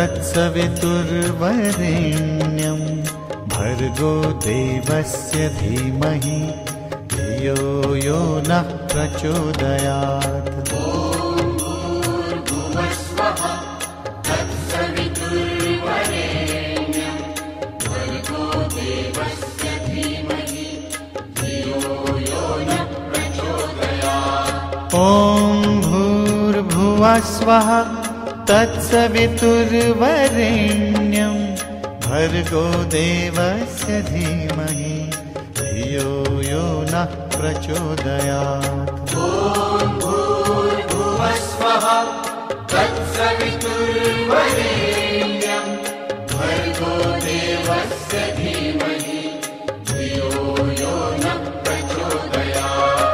तत्सवितुर्वरेण्यं भर्गो देवस्य धीमहि धियो यो नः प्रचोदयात्। ॐ भूर्भुवः स्वः तत्सवितुर्वरेण्यं भर्गो देवस्य धीमहि धियो यो नः प्रचोदयात्। ॐ भूर्भुवः स्वः तत्सवितुर्वरेण्यं भर्गो देवस्य धीमहि धियो यो नः प्रचोदयात्। ॐ भूर्भुवः स्वः तत्सवितुर्वरेण्यं भर्गो देवस्य धीमहि धियो यो नः प्रचोदयात्।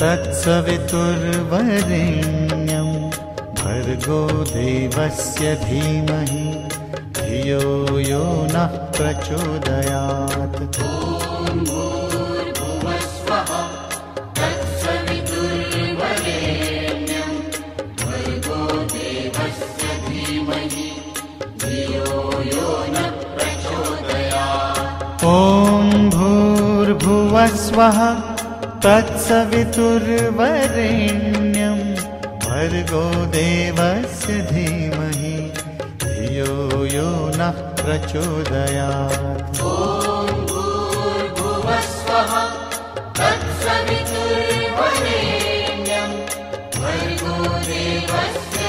तत्सवितुर्वरेण्यं भर्गो देवस्य धीमहि धियो यो नः प्रचोदयात्। ॐ भूर्भुवः स्वः तत्सवितुर्वरेण्यं भर्गो देवस्य धीमहि धियो यो नः प्रचोदयात्। ॐ भूर्भुवः स्वः तत्सवितुर्वरेण्यं भर्गो देवस्य धीमहि धियो यो नः प्रचोदयात्। ॐ भूर्भुवः स्वः तत्सवितुर्वरेण्यं भर्गो देवस्य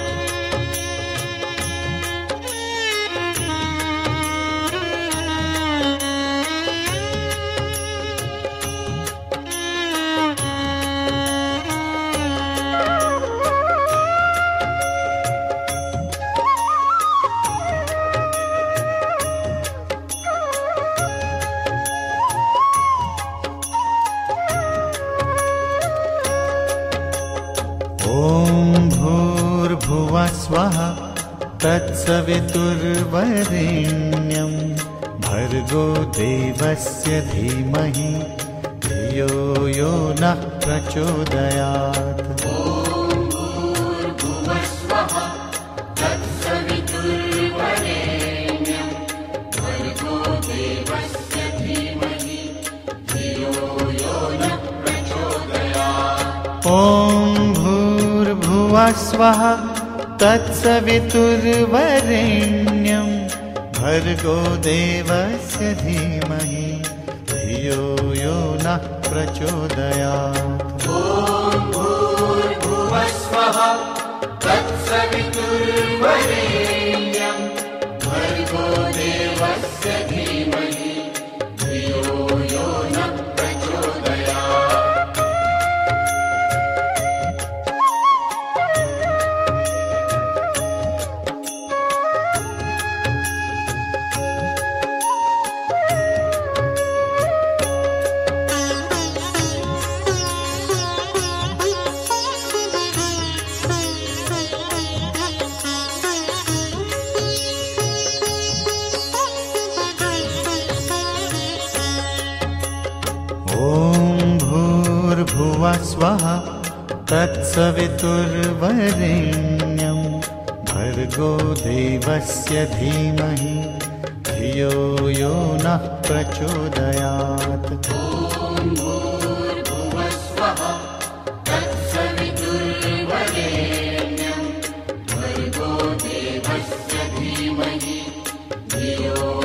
धीमहि धियो यो नः प्रचोदयात्। स्वः तत्सवितुर्वरेण्यं भर्गो देवस्य धीमहि धियो यो नः प्रचोदयात्। ॐ भूर्भुवः स्वः तत्सवितुर्वरेण्यं भर्गो देवस्य धीमहि धियो यो नः प्रचोदयात्। ॐ भूर्भुवः स्वः तत्सवितुर्वरेण्यं भर्गो देवस्य धीमहि धियो यो नः प्रचोदयात्। ॐ भूर्भुवः स्वः तत्सवितुर्वरेण्यं भर्गो देवस्य धीमहि धियो यो नः प्रचोदयात्।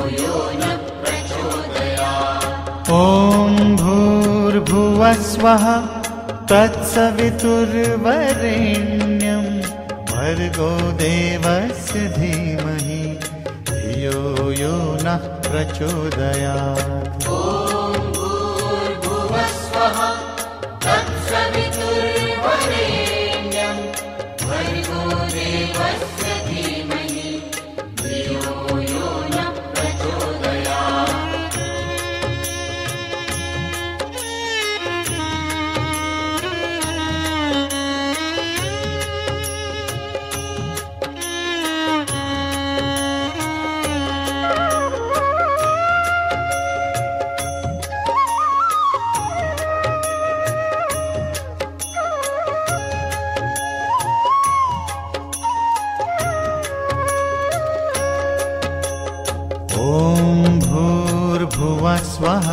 स्वः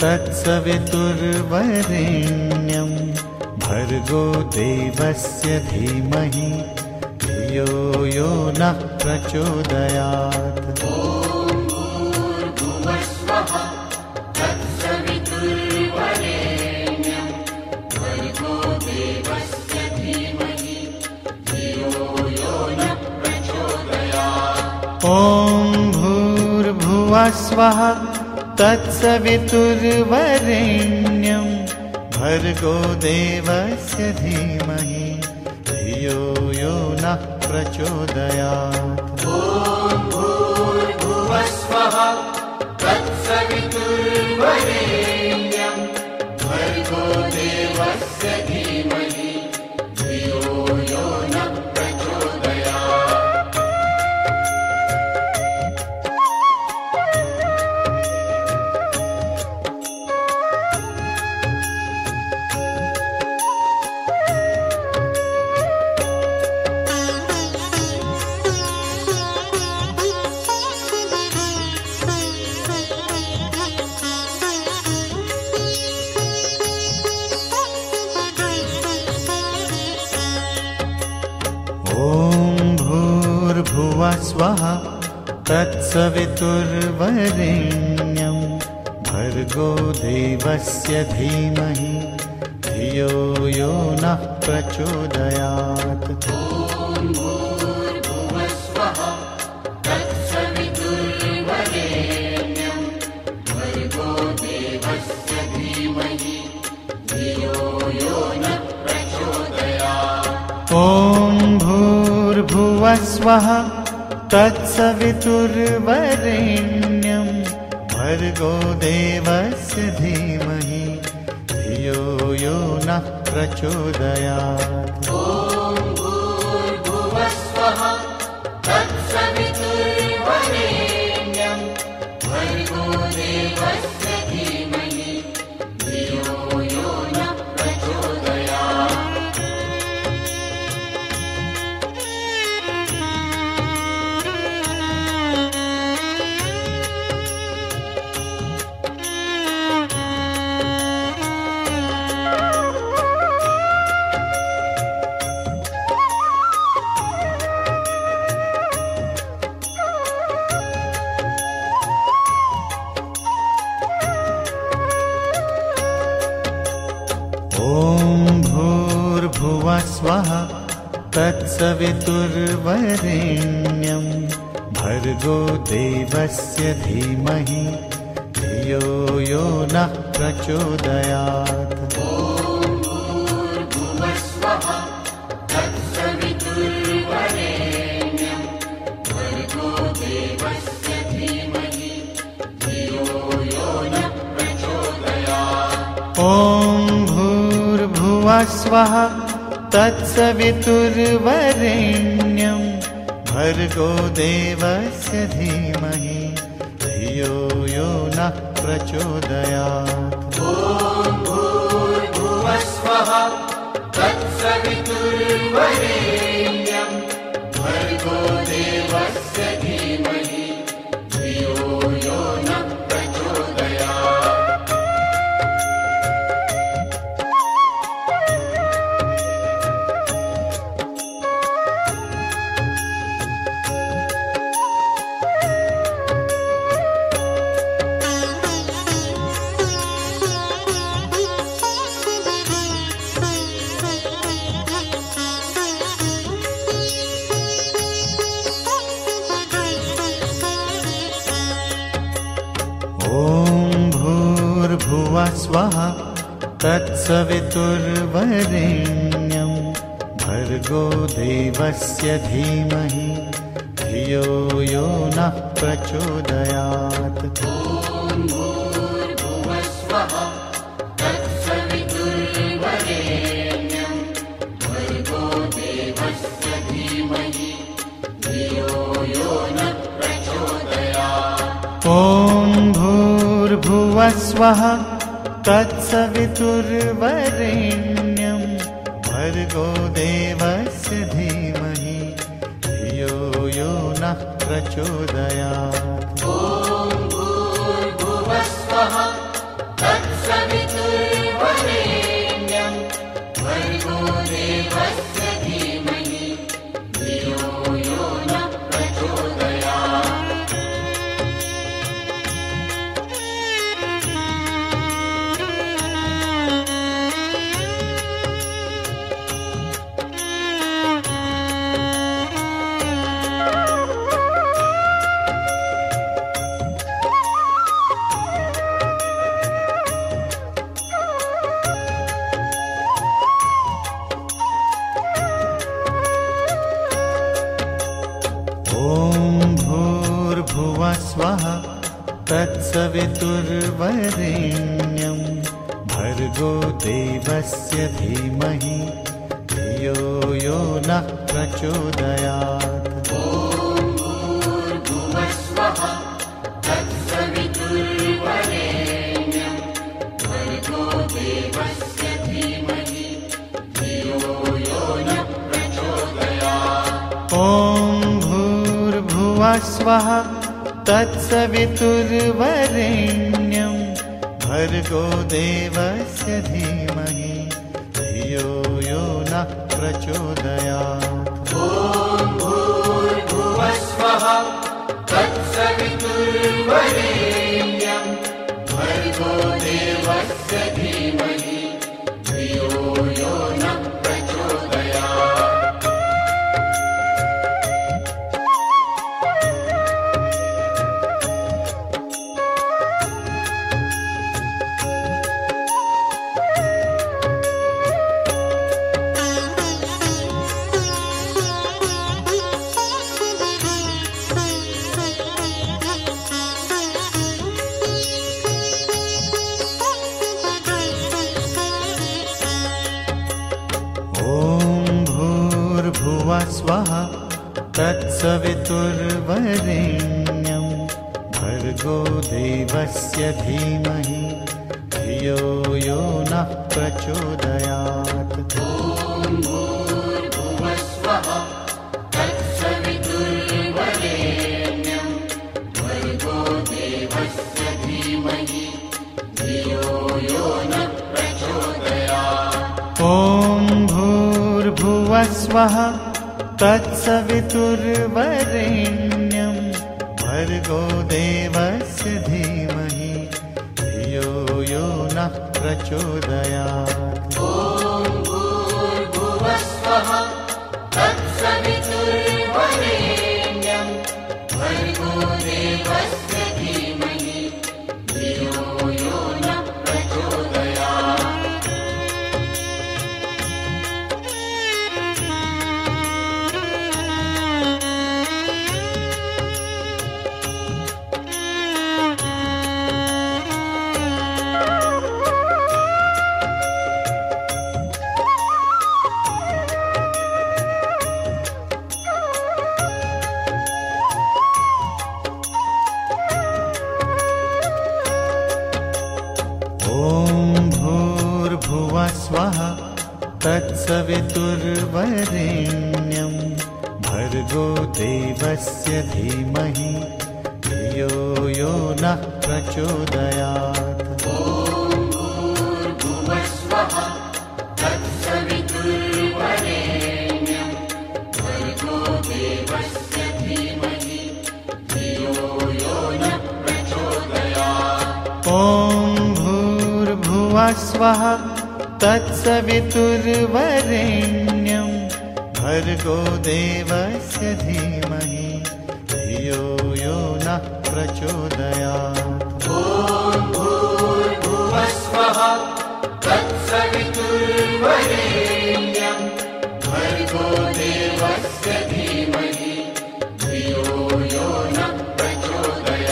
तत्सवितुर्वरेण्यं भर्गो देवस्य धीमहि धियो यो नः प्रचोदयात्। ॐ भूर्भुवः स्वः तत्सवितुर्वरेण्यं भर्गो देवस्य धीमहि धियो यो नः प्रचोदयात्। ॐ भूर्भुवः स्वः तत्सवितुर्वरेण्यं भर्गो देवस्य धीमहि धियो यो नः प्रचोदयात्। ॐ भूर्भुवः स्वः तत्सवितुर्वरेण्यं भर्गो देवस्य धीमहि धियो यो नः प्रचोदयात्। स्वः तत्सवितुर्वरेण्यं भर्गो देवस्य धीमहि धियो यो नः प्रचोदयात्। ॐ भूर्भुवः स्वः तत्सवितुर्वरेण्यं भर्गो देवस्य धीमहि धियो यो नः प्रचोदयात्। ॐ भूर्भुवः स्वः तत्सवितुर्वरेण्यं भर्गो देवस्य धीमहि धियो यो नः प्रचोदयात्। ॐ भूर्भुवः स्वः तत्सवितुर्वरेण्यं स्वाहा तत्सवितुर्वरेण्यं भर्गो देवस्य धीमहि धियो यो नः प्रचोदयात्। ओम भूर्भुवः स्वाहा तत्सवितुर्वरेण्यं भर्गो देवस्य धीमहि धियो यो नः प्रचोदयात्। ओम भूर्भुवः स्वाहा तत्सवितुर्वरेण्यं भर्गो देवस्य धीमहि धियो यो नः प्रचोदयात्। ओम भूर्भुवः स्वाहा तत्सवितुर्वरेण्यं भर्गो देवस्य धीमहि धियो यो नः प्रचोदयात्। स्वाहा तत्सवितुर्वरेण्यं भर्गो देवस्य धीमहि धियो यो नः प्रचोदयात्। ओम भूर्भुवः स्वाहा तत्सवितुर्वरेण्यं भर्गो देवस्य धीमहि धियो यो नः प्रचोदयात्। ओम भूर्भुवः स्वाहा तत्सवितुर्वरेण्यं भर्गो देवस्य धीमहि धियो यो नः प्रचोदयात्। ओम भूर्भुवः स्वाहा तत्सवितुर्वरेण्यं भर्गो देवस्य धीमहि धियो यो नः प्रचोदयात्। स्वाहा तत्सवितुर्वरेण्यं भर्गो देवस्य धीमहि धियो यो नः प्रचोदयात्। ओम भूर्भुवः स्वाहा तत्सवितुर्वरेण्यं भर्गो देवस्य धीमहि धियो यो नः प्रचोदयात्। ओम भूर्भुवः स्वाहा तत्सवितुर्वरेण्यं भर्गो देवस्य धीमहि धियो यो नः प्रचोदयात्। ओम भूर्भुवः स्वाहा तत्सवितुर्वरेण्यं भर्गो देवस्य धीमहि धियो यो नः प्रचोदयात्। स्वाहा तत्सवितुर्वरेण्यं भर्गो देवस्य धीमहि धियो यो नः प्रचोदयात्। ॐ भूर्भुवः स्वः तत्सवितुर्वरेण्यं भर्गो देवस्य धीमहि धियो यो नः प्रचोदयात्। ॐ भूर्भुवः स्वः तत्सवितुर्वरेण्यं भर्गो देवस्य धीमहि धियो यो नः प्रचोदयात्। ॐ भूर्भुवः स्वः तत्सवितुर्वरेण्यं भर्गो देवस्य धीमहि धियो यो नः प्रचोदयात्। तत्सवितुर्वरेण्यं भर्गो देवस्य धीमहि धियो यो नः प्रचोदयात्। ॐ भूर्भुवः स्वः तत्सवितुर्वरेण्यं भर्गो देवस्य धीमहि धियो यो नः प्रचोदयात्। ॐ भूर्भुवः स्वः तत्सवितुर्वरेण्यं भर्गो देवस्य धीमहि धियो यो नः प्रचोदयात्। ॐ भूर्भुवः स्वः तत्सवितुर्वरेण्यं भर्गो देवस्य धीमहि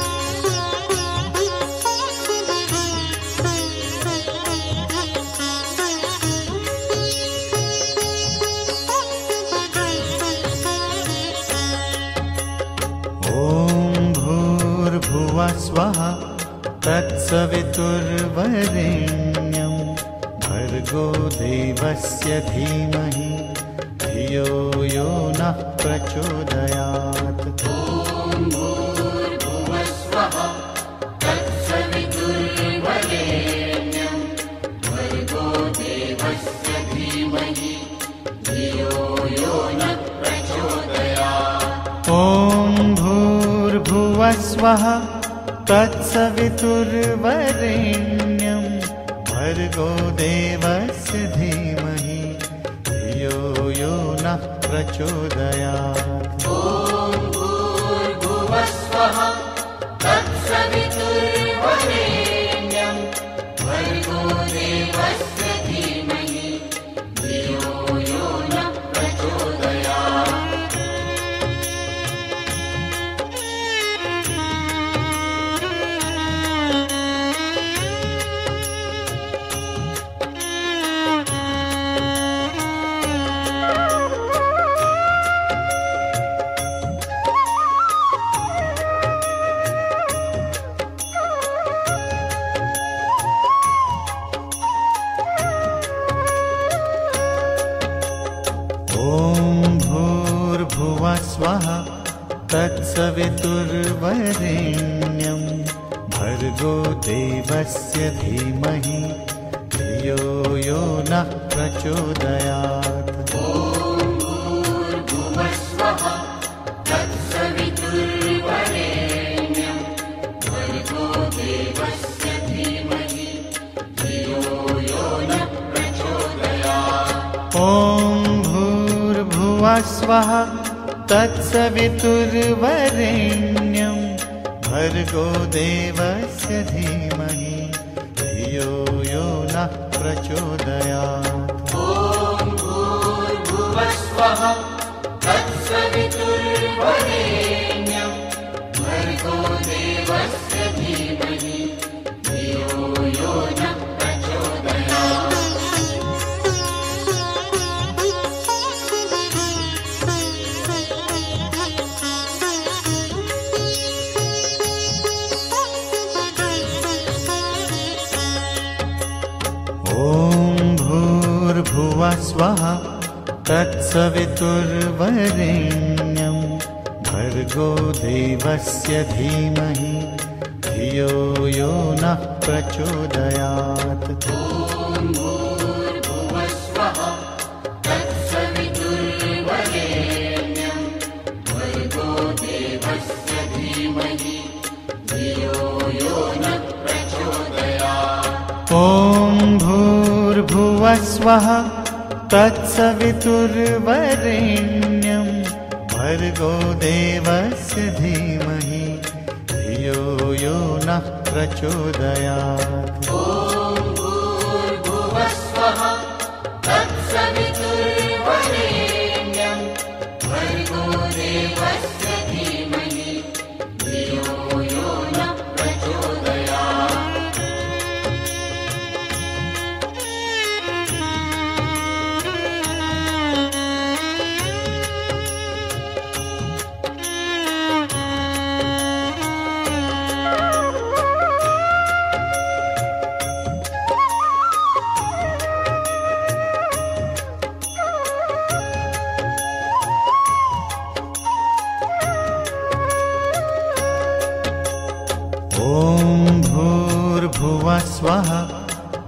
धियो यो नः प्रचोदयात्। तत्सवितुर्वरेण्यं भर्गो देवस्य धीमहि धियो यो नः प्रचोदयात्। ॐ भूर्भुवः स्वः तत्सवितुर्वरेण्यं भर्गो देवस्य धीमहि धियो यो नः प्रचोदयात्। ॐ भूर्भुवः स्वः तत्सवितुर्वरेण्यं भर्गो देवस्य धीमहि धियो यो नः प्रचोदयात्। ॐ भूर्भुवः स्वः तत्सवितुर्वरेण्यं भर्गो देवस्य धीमहि धियो यो नः प्रचोदयात्। तत्सवितुर्वरेण्यं भर्गो देवस्य धीमहि धियो यो नः प्रचोदयात्। ॐ भूर्भुवः स्वः तत्सवितुर्वरेण्यं भर्गो देवस्य धीमहि धियो यो नः प्रचोदयात्। ॐ भूर्भुवः स्वः तत्सवितुर्वरेण्यं भर्गो देवस्य धीमहि धियो यो नः प्रचोदयात्। ॐ भूर्भुवः स्वः तत्सवितुर्वरेण्यं सवितुर्वरेण्यं भर्गो देवस्य धीमहि धियो यो नः प्रचोदयात्। ॐ भूर्भुवः स्वः तत्सवितुर्वरेण्यं भर्गो देवस्य धीमहि धियो यो नः प्रचोदयात्। ॐ भूर्भुवः स्वः तत्सवितुर्वरेण्यं भर्गो देवस्य धीमहि धियो यो नः प्रचोदयात्। ॐ भूर्भुवः स्वः तत्सवितुर्वरेण्यं भर्गो देवस्य धीमहि धियो यो नः प्रचोदयात्। स्वः तत्सवितुर्वरेण्यं भर्गो देवस्य धीमहि धियो यो नः प्रचोदयात्। ॐ भूर्भुवः स्वः तत्सवितुर्वरेण्यं भर्गो देवस्य धीमहि धियो यो नः प्रचोदयात्। ॐ भूर्भुवः स्वः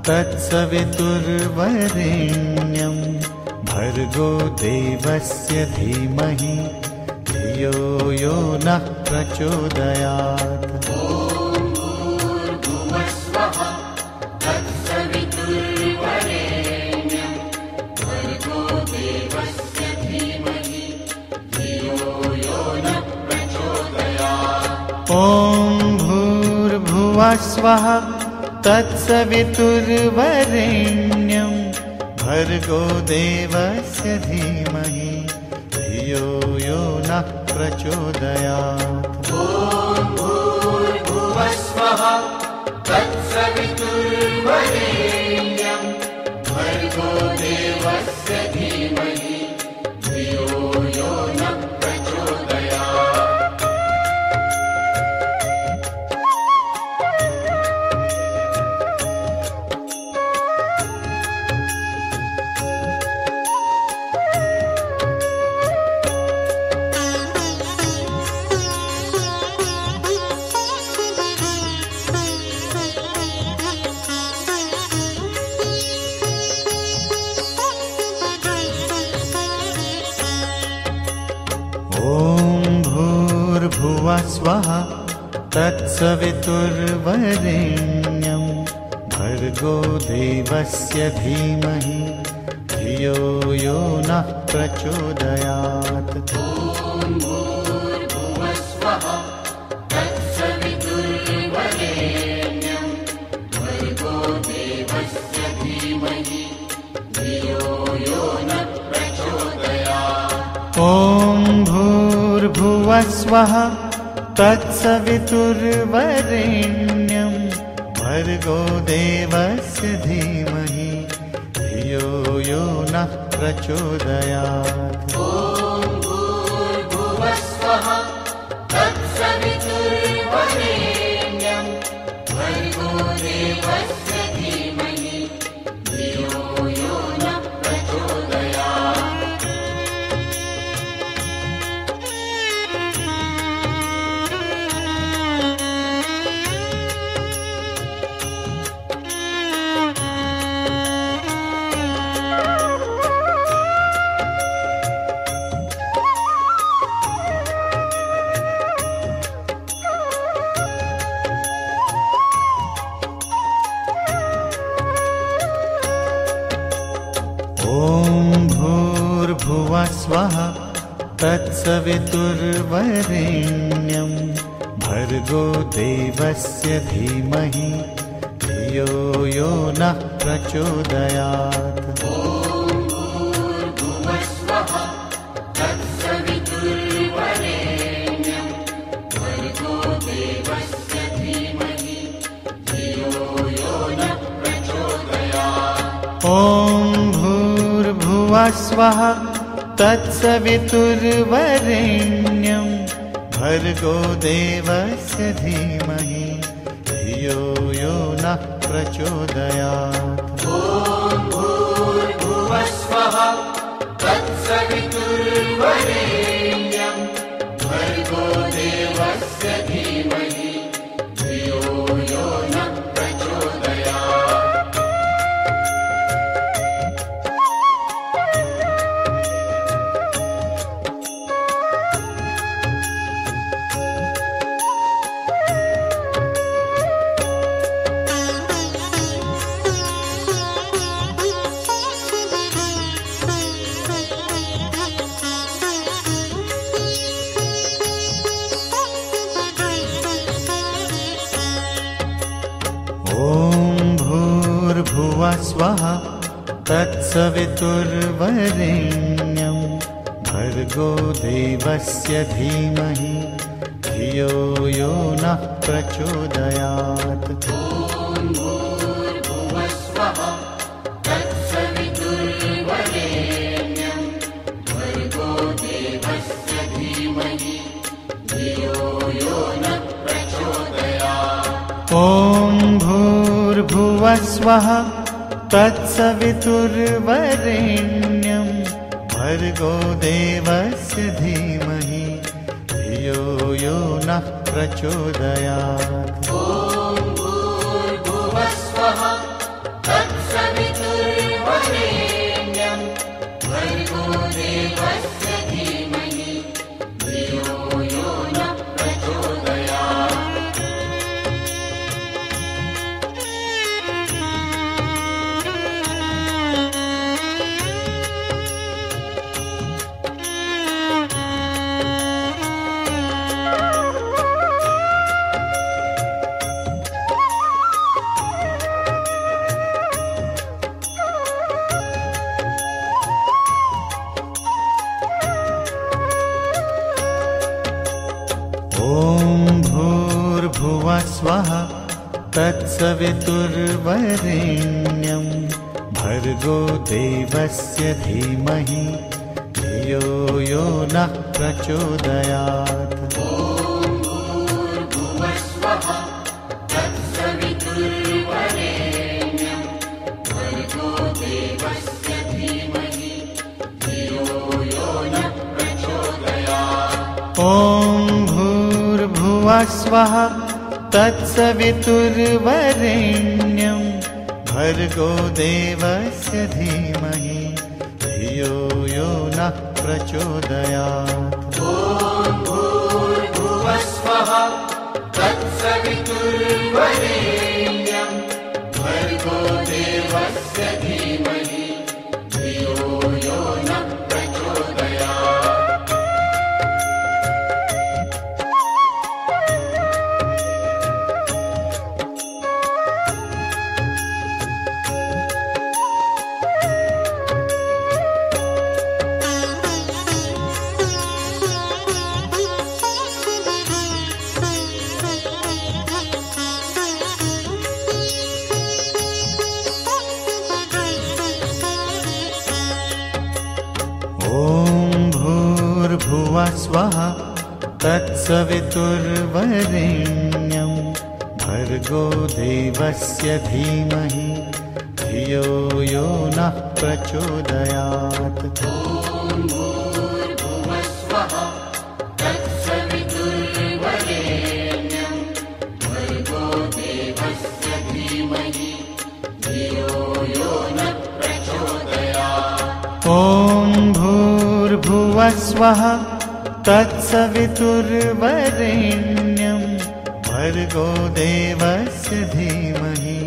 तत्सवितुर्वरेण्यं भर्गो देवस्य धीमहि धियो यो नः प्रचोदयात्। ॐ भूर्भुवः स्वः तत्सवितुर्वरेण्यं भर्गो देवस्य धीमहि धियो यो नः प्रचोदयात्। तत्सवितुर्वरेण्यं भर्गो देवस्य धीमहि धियो यो नः प्रचोदयात्। ॐ भूर्भुवः स्वः तत्सवितुर्वरेण्यं भर्गो देवस्य धीमहि धियो यो नः प्रचोदयात्। ॐ भूर्भुवः स्वः तत्सवितुर्वरेण्यं भर्गो देवस्य धीमहि धियो यो नः प्रचोदयात्। ॐ भूर्भुवः स्वः तत्सवितुर्वरेण्यं भर्गो देवस्य धीमहि धियो यो नः प्रचोदयात्। स्वः तत्सवितुर्वरेण्यं भर्गो देवस्य धीमहि धियो यो नः प्रचोदयात्। ॐ भूर्भुवः स्वः तत्सवितुर्वरेण्यं भर्गो देवस्य धीमहि धियो यो नः प्रचोदयात्। ॐ भूर्भुवः स्वः तत्सवितुर्वरेण्यं भर्गो देवस्य धीमहि धियो यो नः प्रचोदयात्। ॐ भूर्भुवः स्वः तत्सवितुर्वरेण्यं भर्गो देवस्य धीमहि धियो यो नः प्रचोदयात्। स्वाहा तत्सवितुर्वरेण्यं भर्गो देवस्य धीमहि धियो यो नः प्रचोदयात्। ॐ भूर्भुवः स्वः तत्सवितुर्वरेण्यं भर्गो देवस्य धीमहि धियो यो नः प्रचोदयात्। ॐ भूर्भुवः स्वः तत्सवितुर्वरेण्यं भर्गो देवस्य धीमहि धियो यो नः प्रचोदयात्। स्वाहा तत्सवितुर्वरेण्यं भर्गो देवस्य धीमहि धियो यो नः प्रचोदयात्। ॐ भूर्भुवः स्वः तत्सवितुर्वरेण्यं भर्गो देवस्य धीमहि धियो यो नः प्रचोदयात्। ॐ भूर्भुवः स्वः तत्सवितुर्वरेण्यं भर्गो देवस्य धीमहि धियो यो नः प्रचोदयात्। ॐ भूर्भुवः स्वः तत्सवितुर्वरेण्यं भर्गो देवस्य धीमहि धियो यो नः प्रचोदयात्। तत्सवितुर्वरेण्यं भर्गो देवस्य धीमहि धियो यो नः प्रचोदयात्। ॐ भूर्भुवः स्वः तत्सवितुर्वरेण्यं भर्गो देवस्य धीमहि धियो यो नः प्रचोदयात्। ॐ भूर्भुवः स्वः तत्सवितुर्वरेण्यं भर्गो देवस्य धीमहि धियो यो नः प्रचोदयात्। ॐ भूर्भुवः स्वः तत्सवितुर्वरेण्यं भर्गो देवस्य धीमहि धियो यो नः प्रचोदयात्। स्वाहा तत्सवितुर्वरेण्यं भर्गो देवस्य धीमहि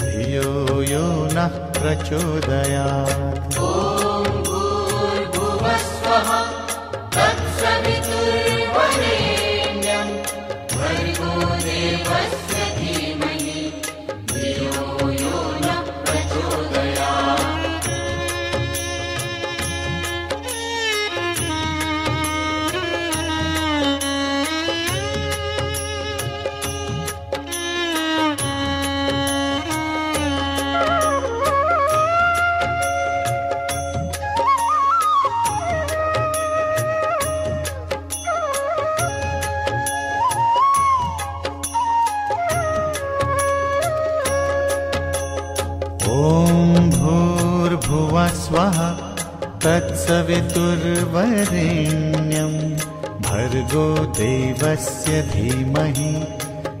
धियो यो नः प्रचोदयात्। ॐ भूर्भुवः स्वः तत्सवितुर्वरेण्यं भर्गो देवस्य धीमहि धियो यो नः प्रचोदयात्। ॐ भूर्भुवः स्वः तत्सवितुर्वरेण्यं भर्गो देवस्य धीमहि धियो यो नः प्रचोदयात्। ॐ भूर्भुवः स्वः तत्सवितुर्वरेण्यं भर्गो देवस्य धीमहि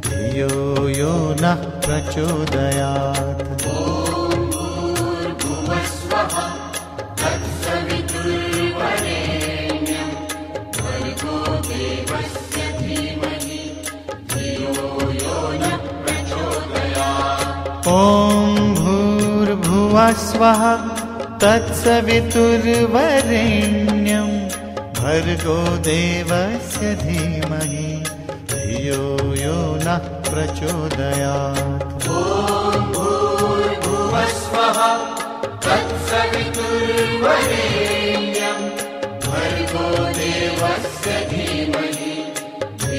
धियो यो नः प्रचोदयात्। ॐ भूर्भुवः स्वः तत्सवितुर्वरेण्यं भर्गो देवस्य धीमहि धियो यो नः प्रचोदयात्। ॐ भूर्भुवः स्वः तत्सवितुर्वरेण्यं भर्गो देवस्य धीमहि धियो यो नः प्रचोदयात्। तत्सवितुर्वरेण्यं भर्गो देवस्य धीमहि धियो यो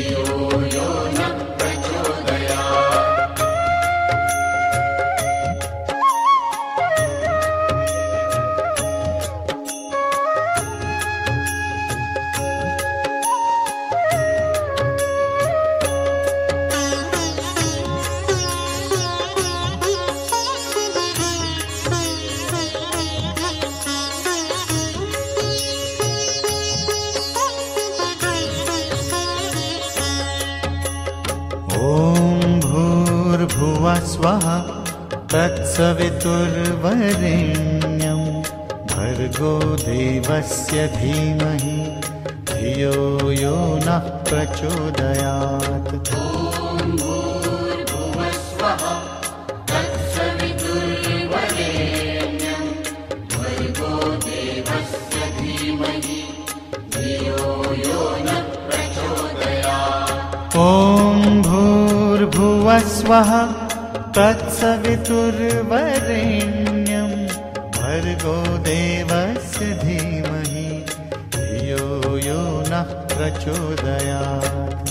नः प्रचोदयात्। ॐ भूर्भुवः स्वः तत्सवितुर्वरेण्यं भर्गो देवस्य धीमहि धियो यो नः प्रचोदयात्। ॐ भूर्भुवः स्वः तत्सवितुर्वरेण्यं भर्गो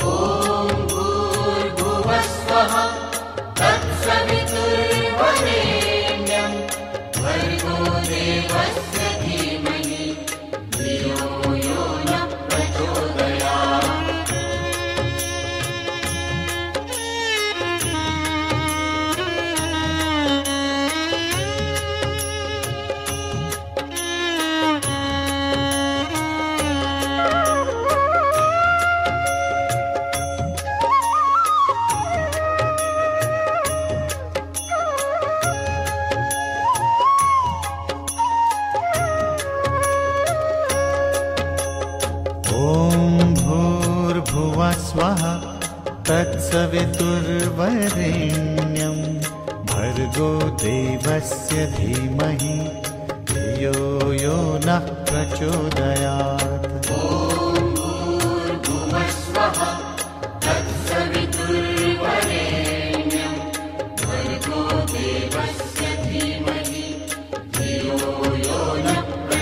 देवस्य धीमहि धियो यो नः प्रचोदयात्। ॐ भूर्भुवः स्वः तत्सवितुर्वरेण्यं भर्गो देवस्य धीमहि धियो यो नः प्रचोदयात्। तत्सवितुर्वरेण्यं भर्गो देवस्य धीमहि धियो यो नः प्रचोदयात्। ॐ भूर्भुवः स्वः तत्सवितुर्वरेण्यं भर्गो देवस्य धीमहि धियो यो नः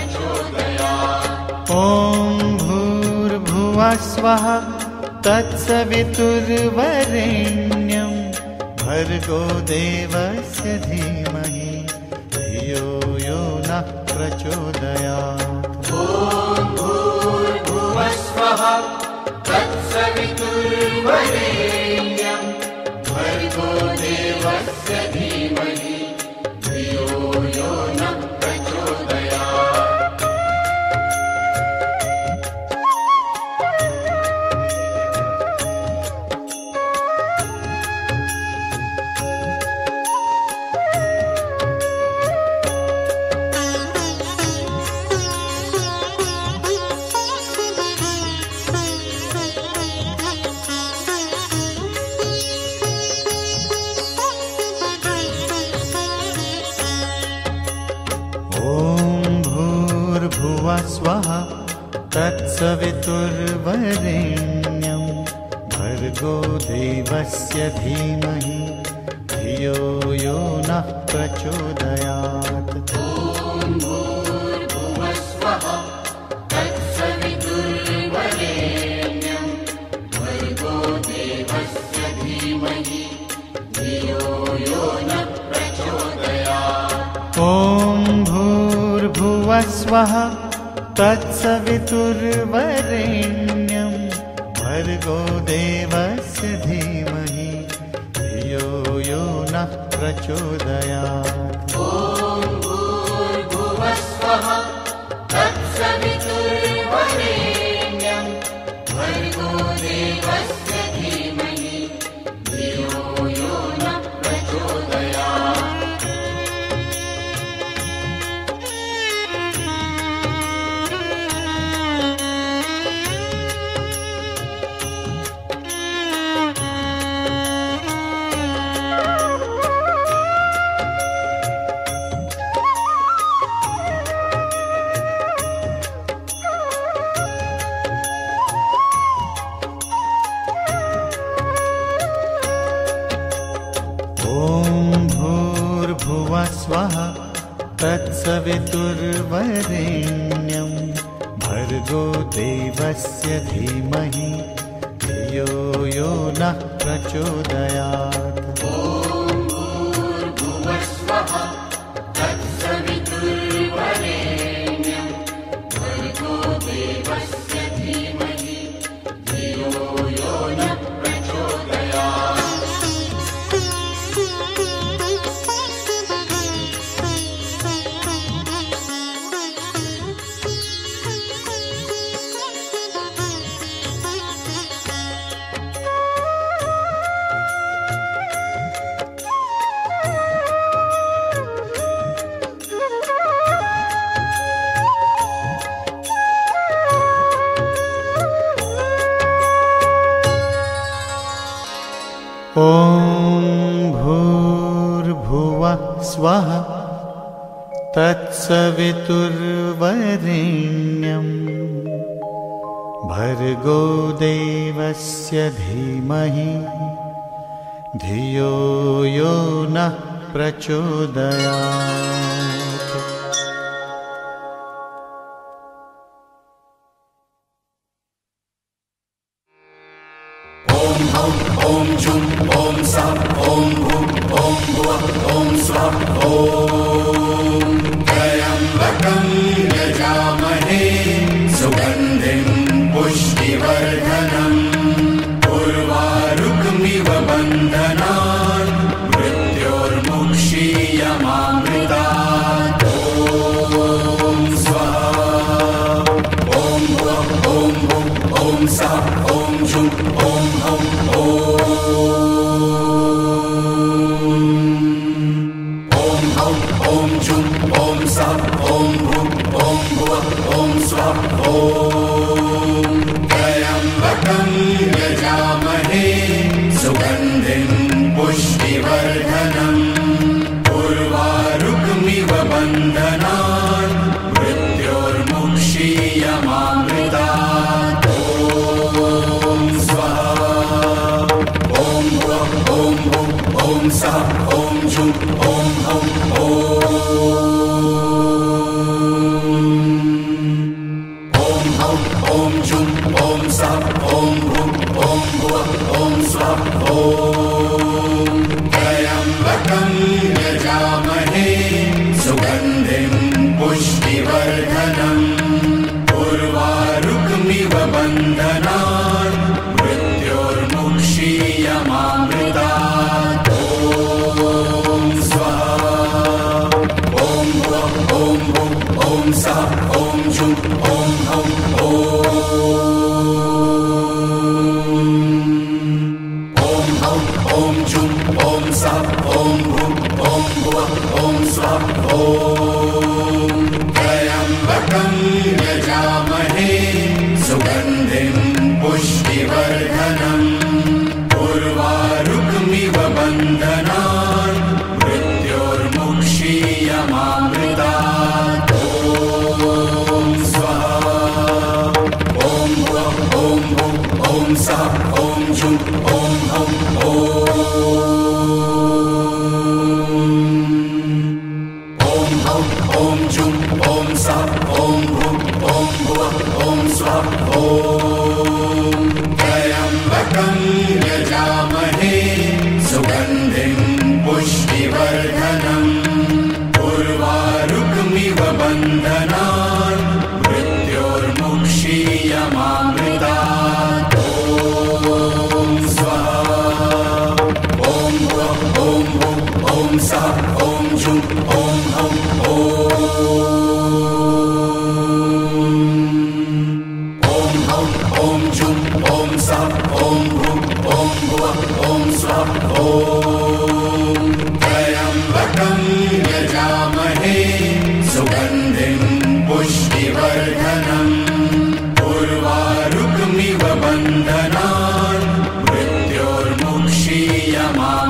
प्रचोदयात्। ॐ भूर्भुवः स्वः तत्सवितुर्वरेण्यं भर्गो देवस्य धीमहि धियो यो नः प्रचोदयात्। ॐ भूर्भुवः स्वः तत्सवितुर्वरेण्यं भर्गो देवस्य धीमहि धियो यो नः प्रचोदयात्। तस्य धीमहि धियो यो नः प्रचोदयात्। ॐ भूर्भुवः स्वः तत्सवितुर्वरेण्यं भर्गो देवस्य धीमहि धियो यो नः प्रचोदयात्। ॐ भूर्भुवः स्वः तत्सवितुर्वरेण्यं भर्गो देवस्य धीमहि धियो यो नः प्रचोदयात्। ॐ भूर्भुवः स्वः तत्सवितुर्वरेण्यं भर्गो देवस्य धीमहि धियो यो नः प्रचोदयात्। तत्सवितुर्वरेण्यं भर्गो देवस्य धीमहि धियो यो नः प्रचोदयात्। ॐ भूर्भुवः स्वः तत्सवितुर्वरेण्यं भर्गो देवस्य धीमहि धियो यो नः प्रचोदयात्। ॐ भूर्भुवः स्वः तत्सवितुर्वरेण्यं भर्गो देवस्य धीमहि धियो यो नः प्रचोदयात्। Om Sa Om Jum Om Om Om ओम सा ओम जुम ओम हम ओम हम ओम जुम ओम सा ओम हुम ओम हुआ ओम स्वा ओम त्र्यंबकं यजामहे सुगंधिं पुष्टिवर्धनम् उर्वारुकमिव बन्धनान् मृत्योर्मुक्षीयमान्।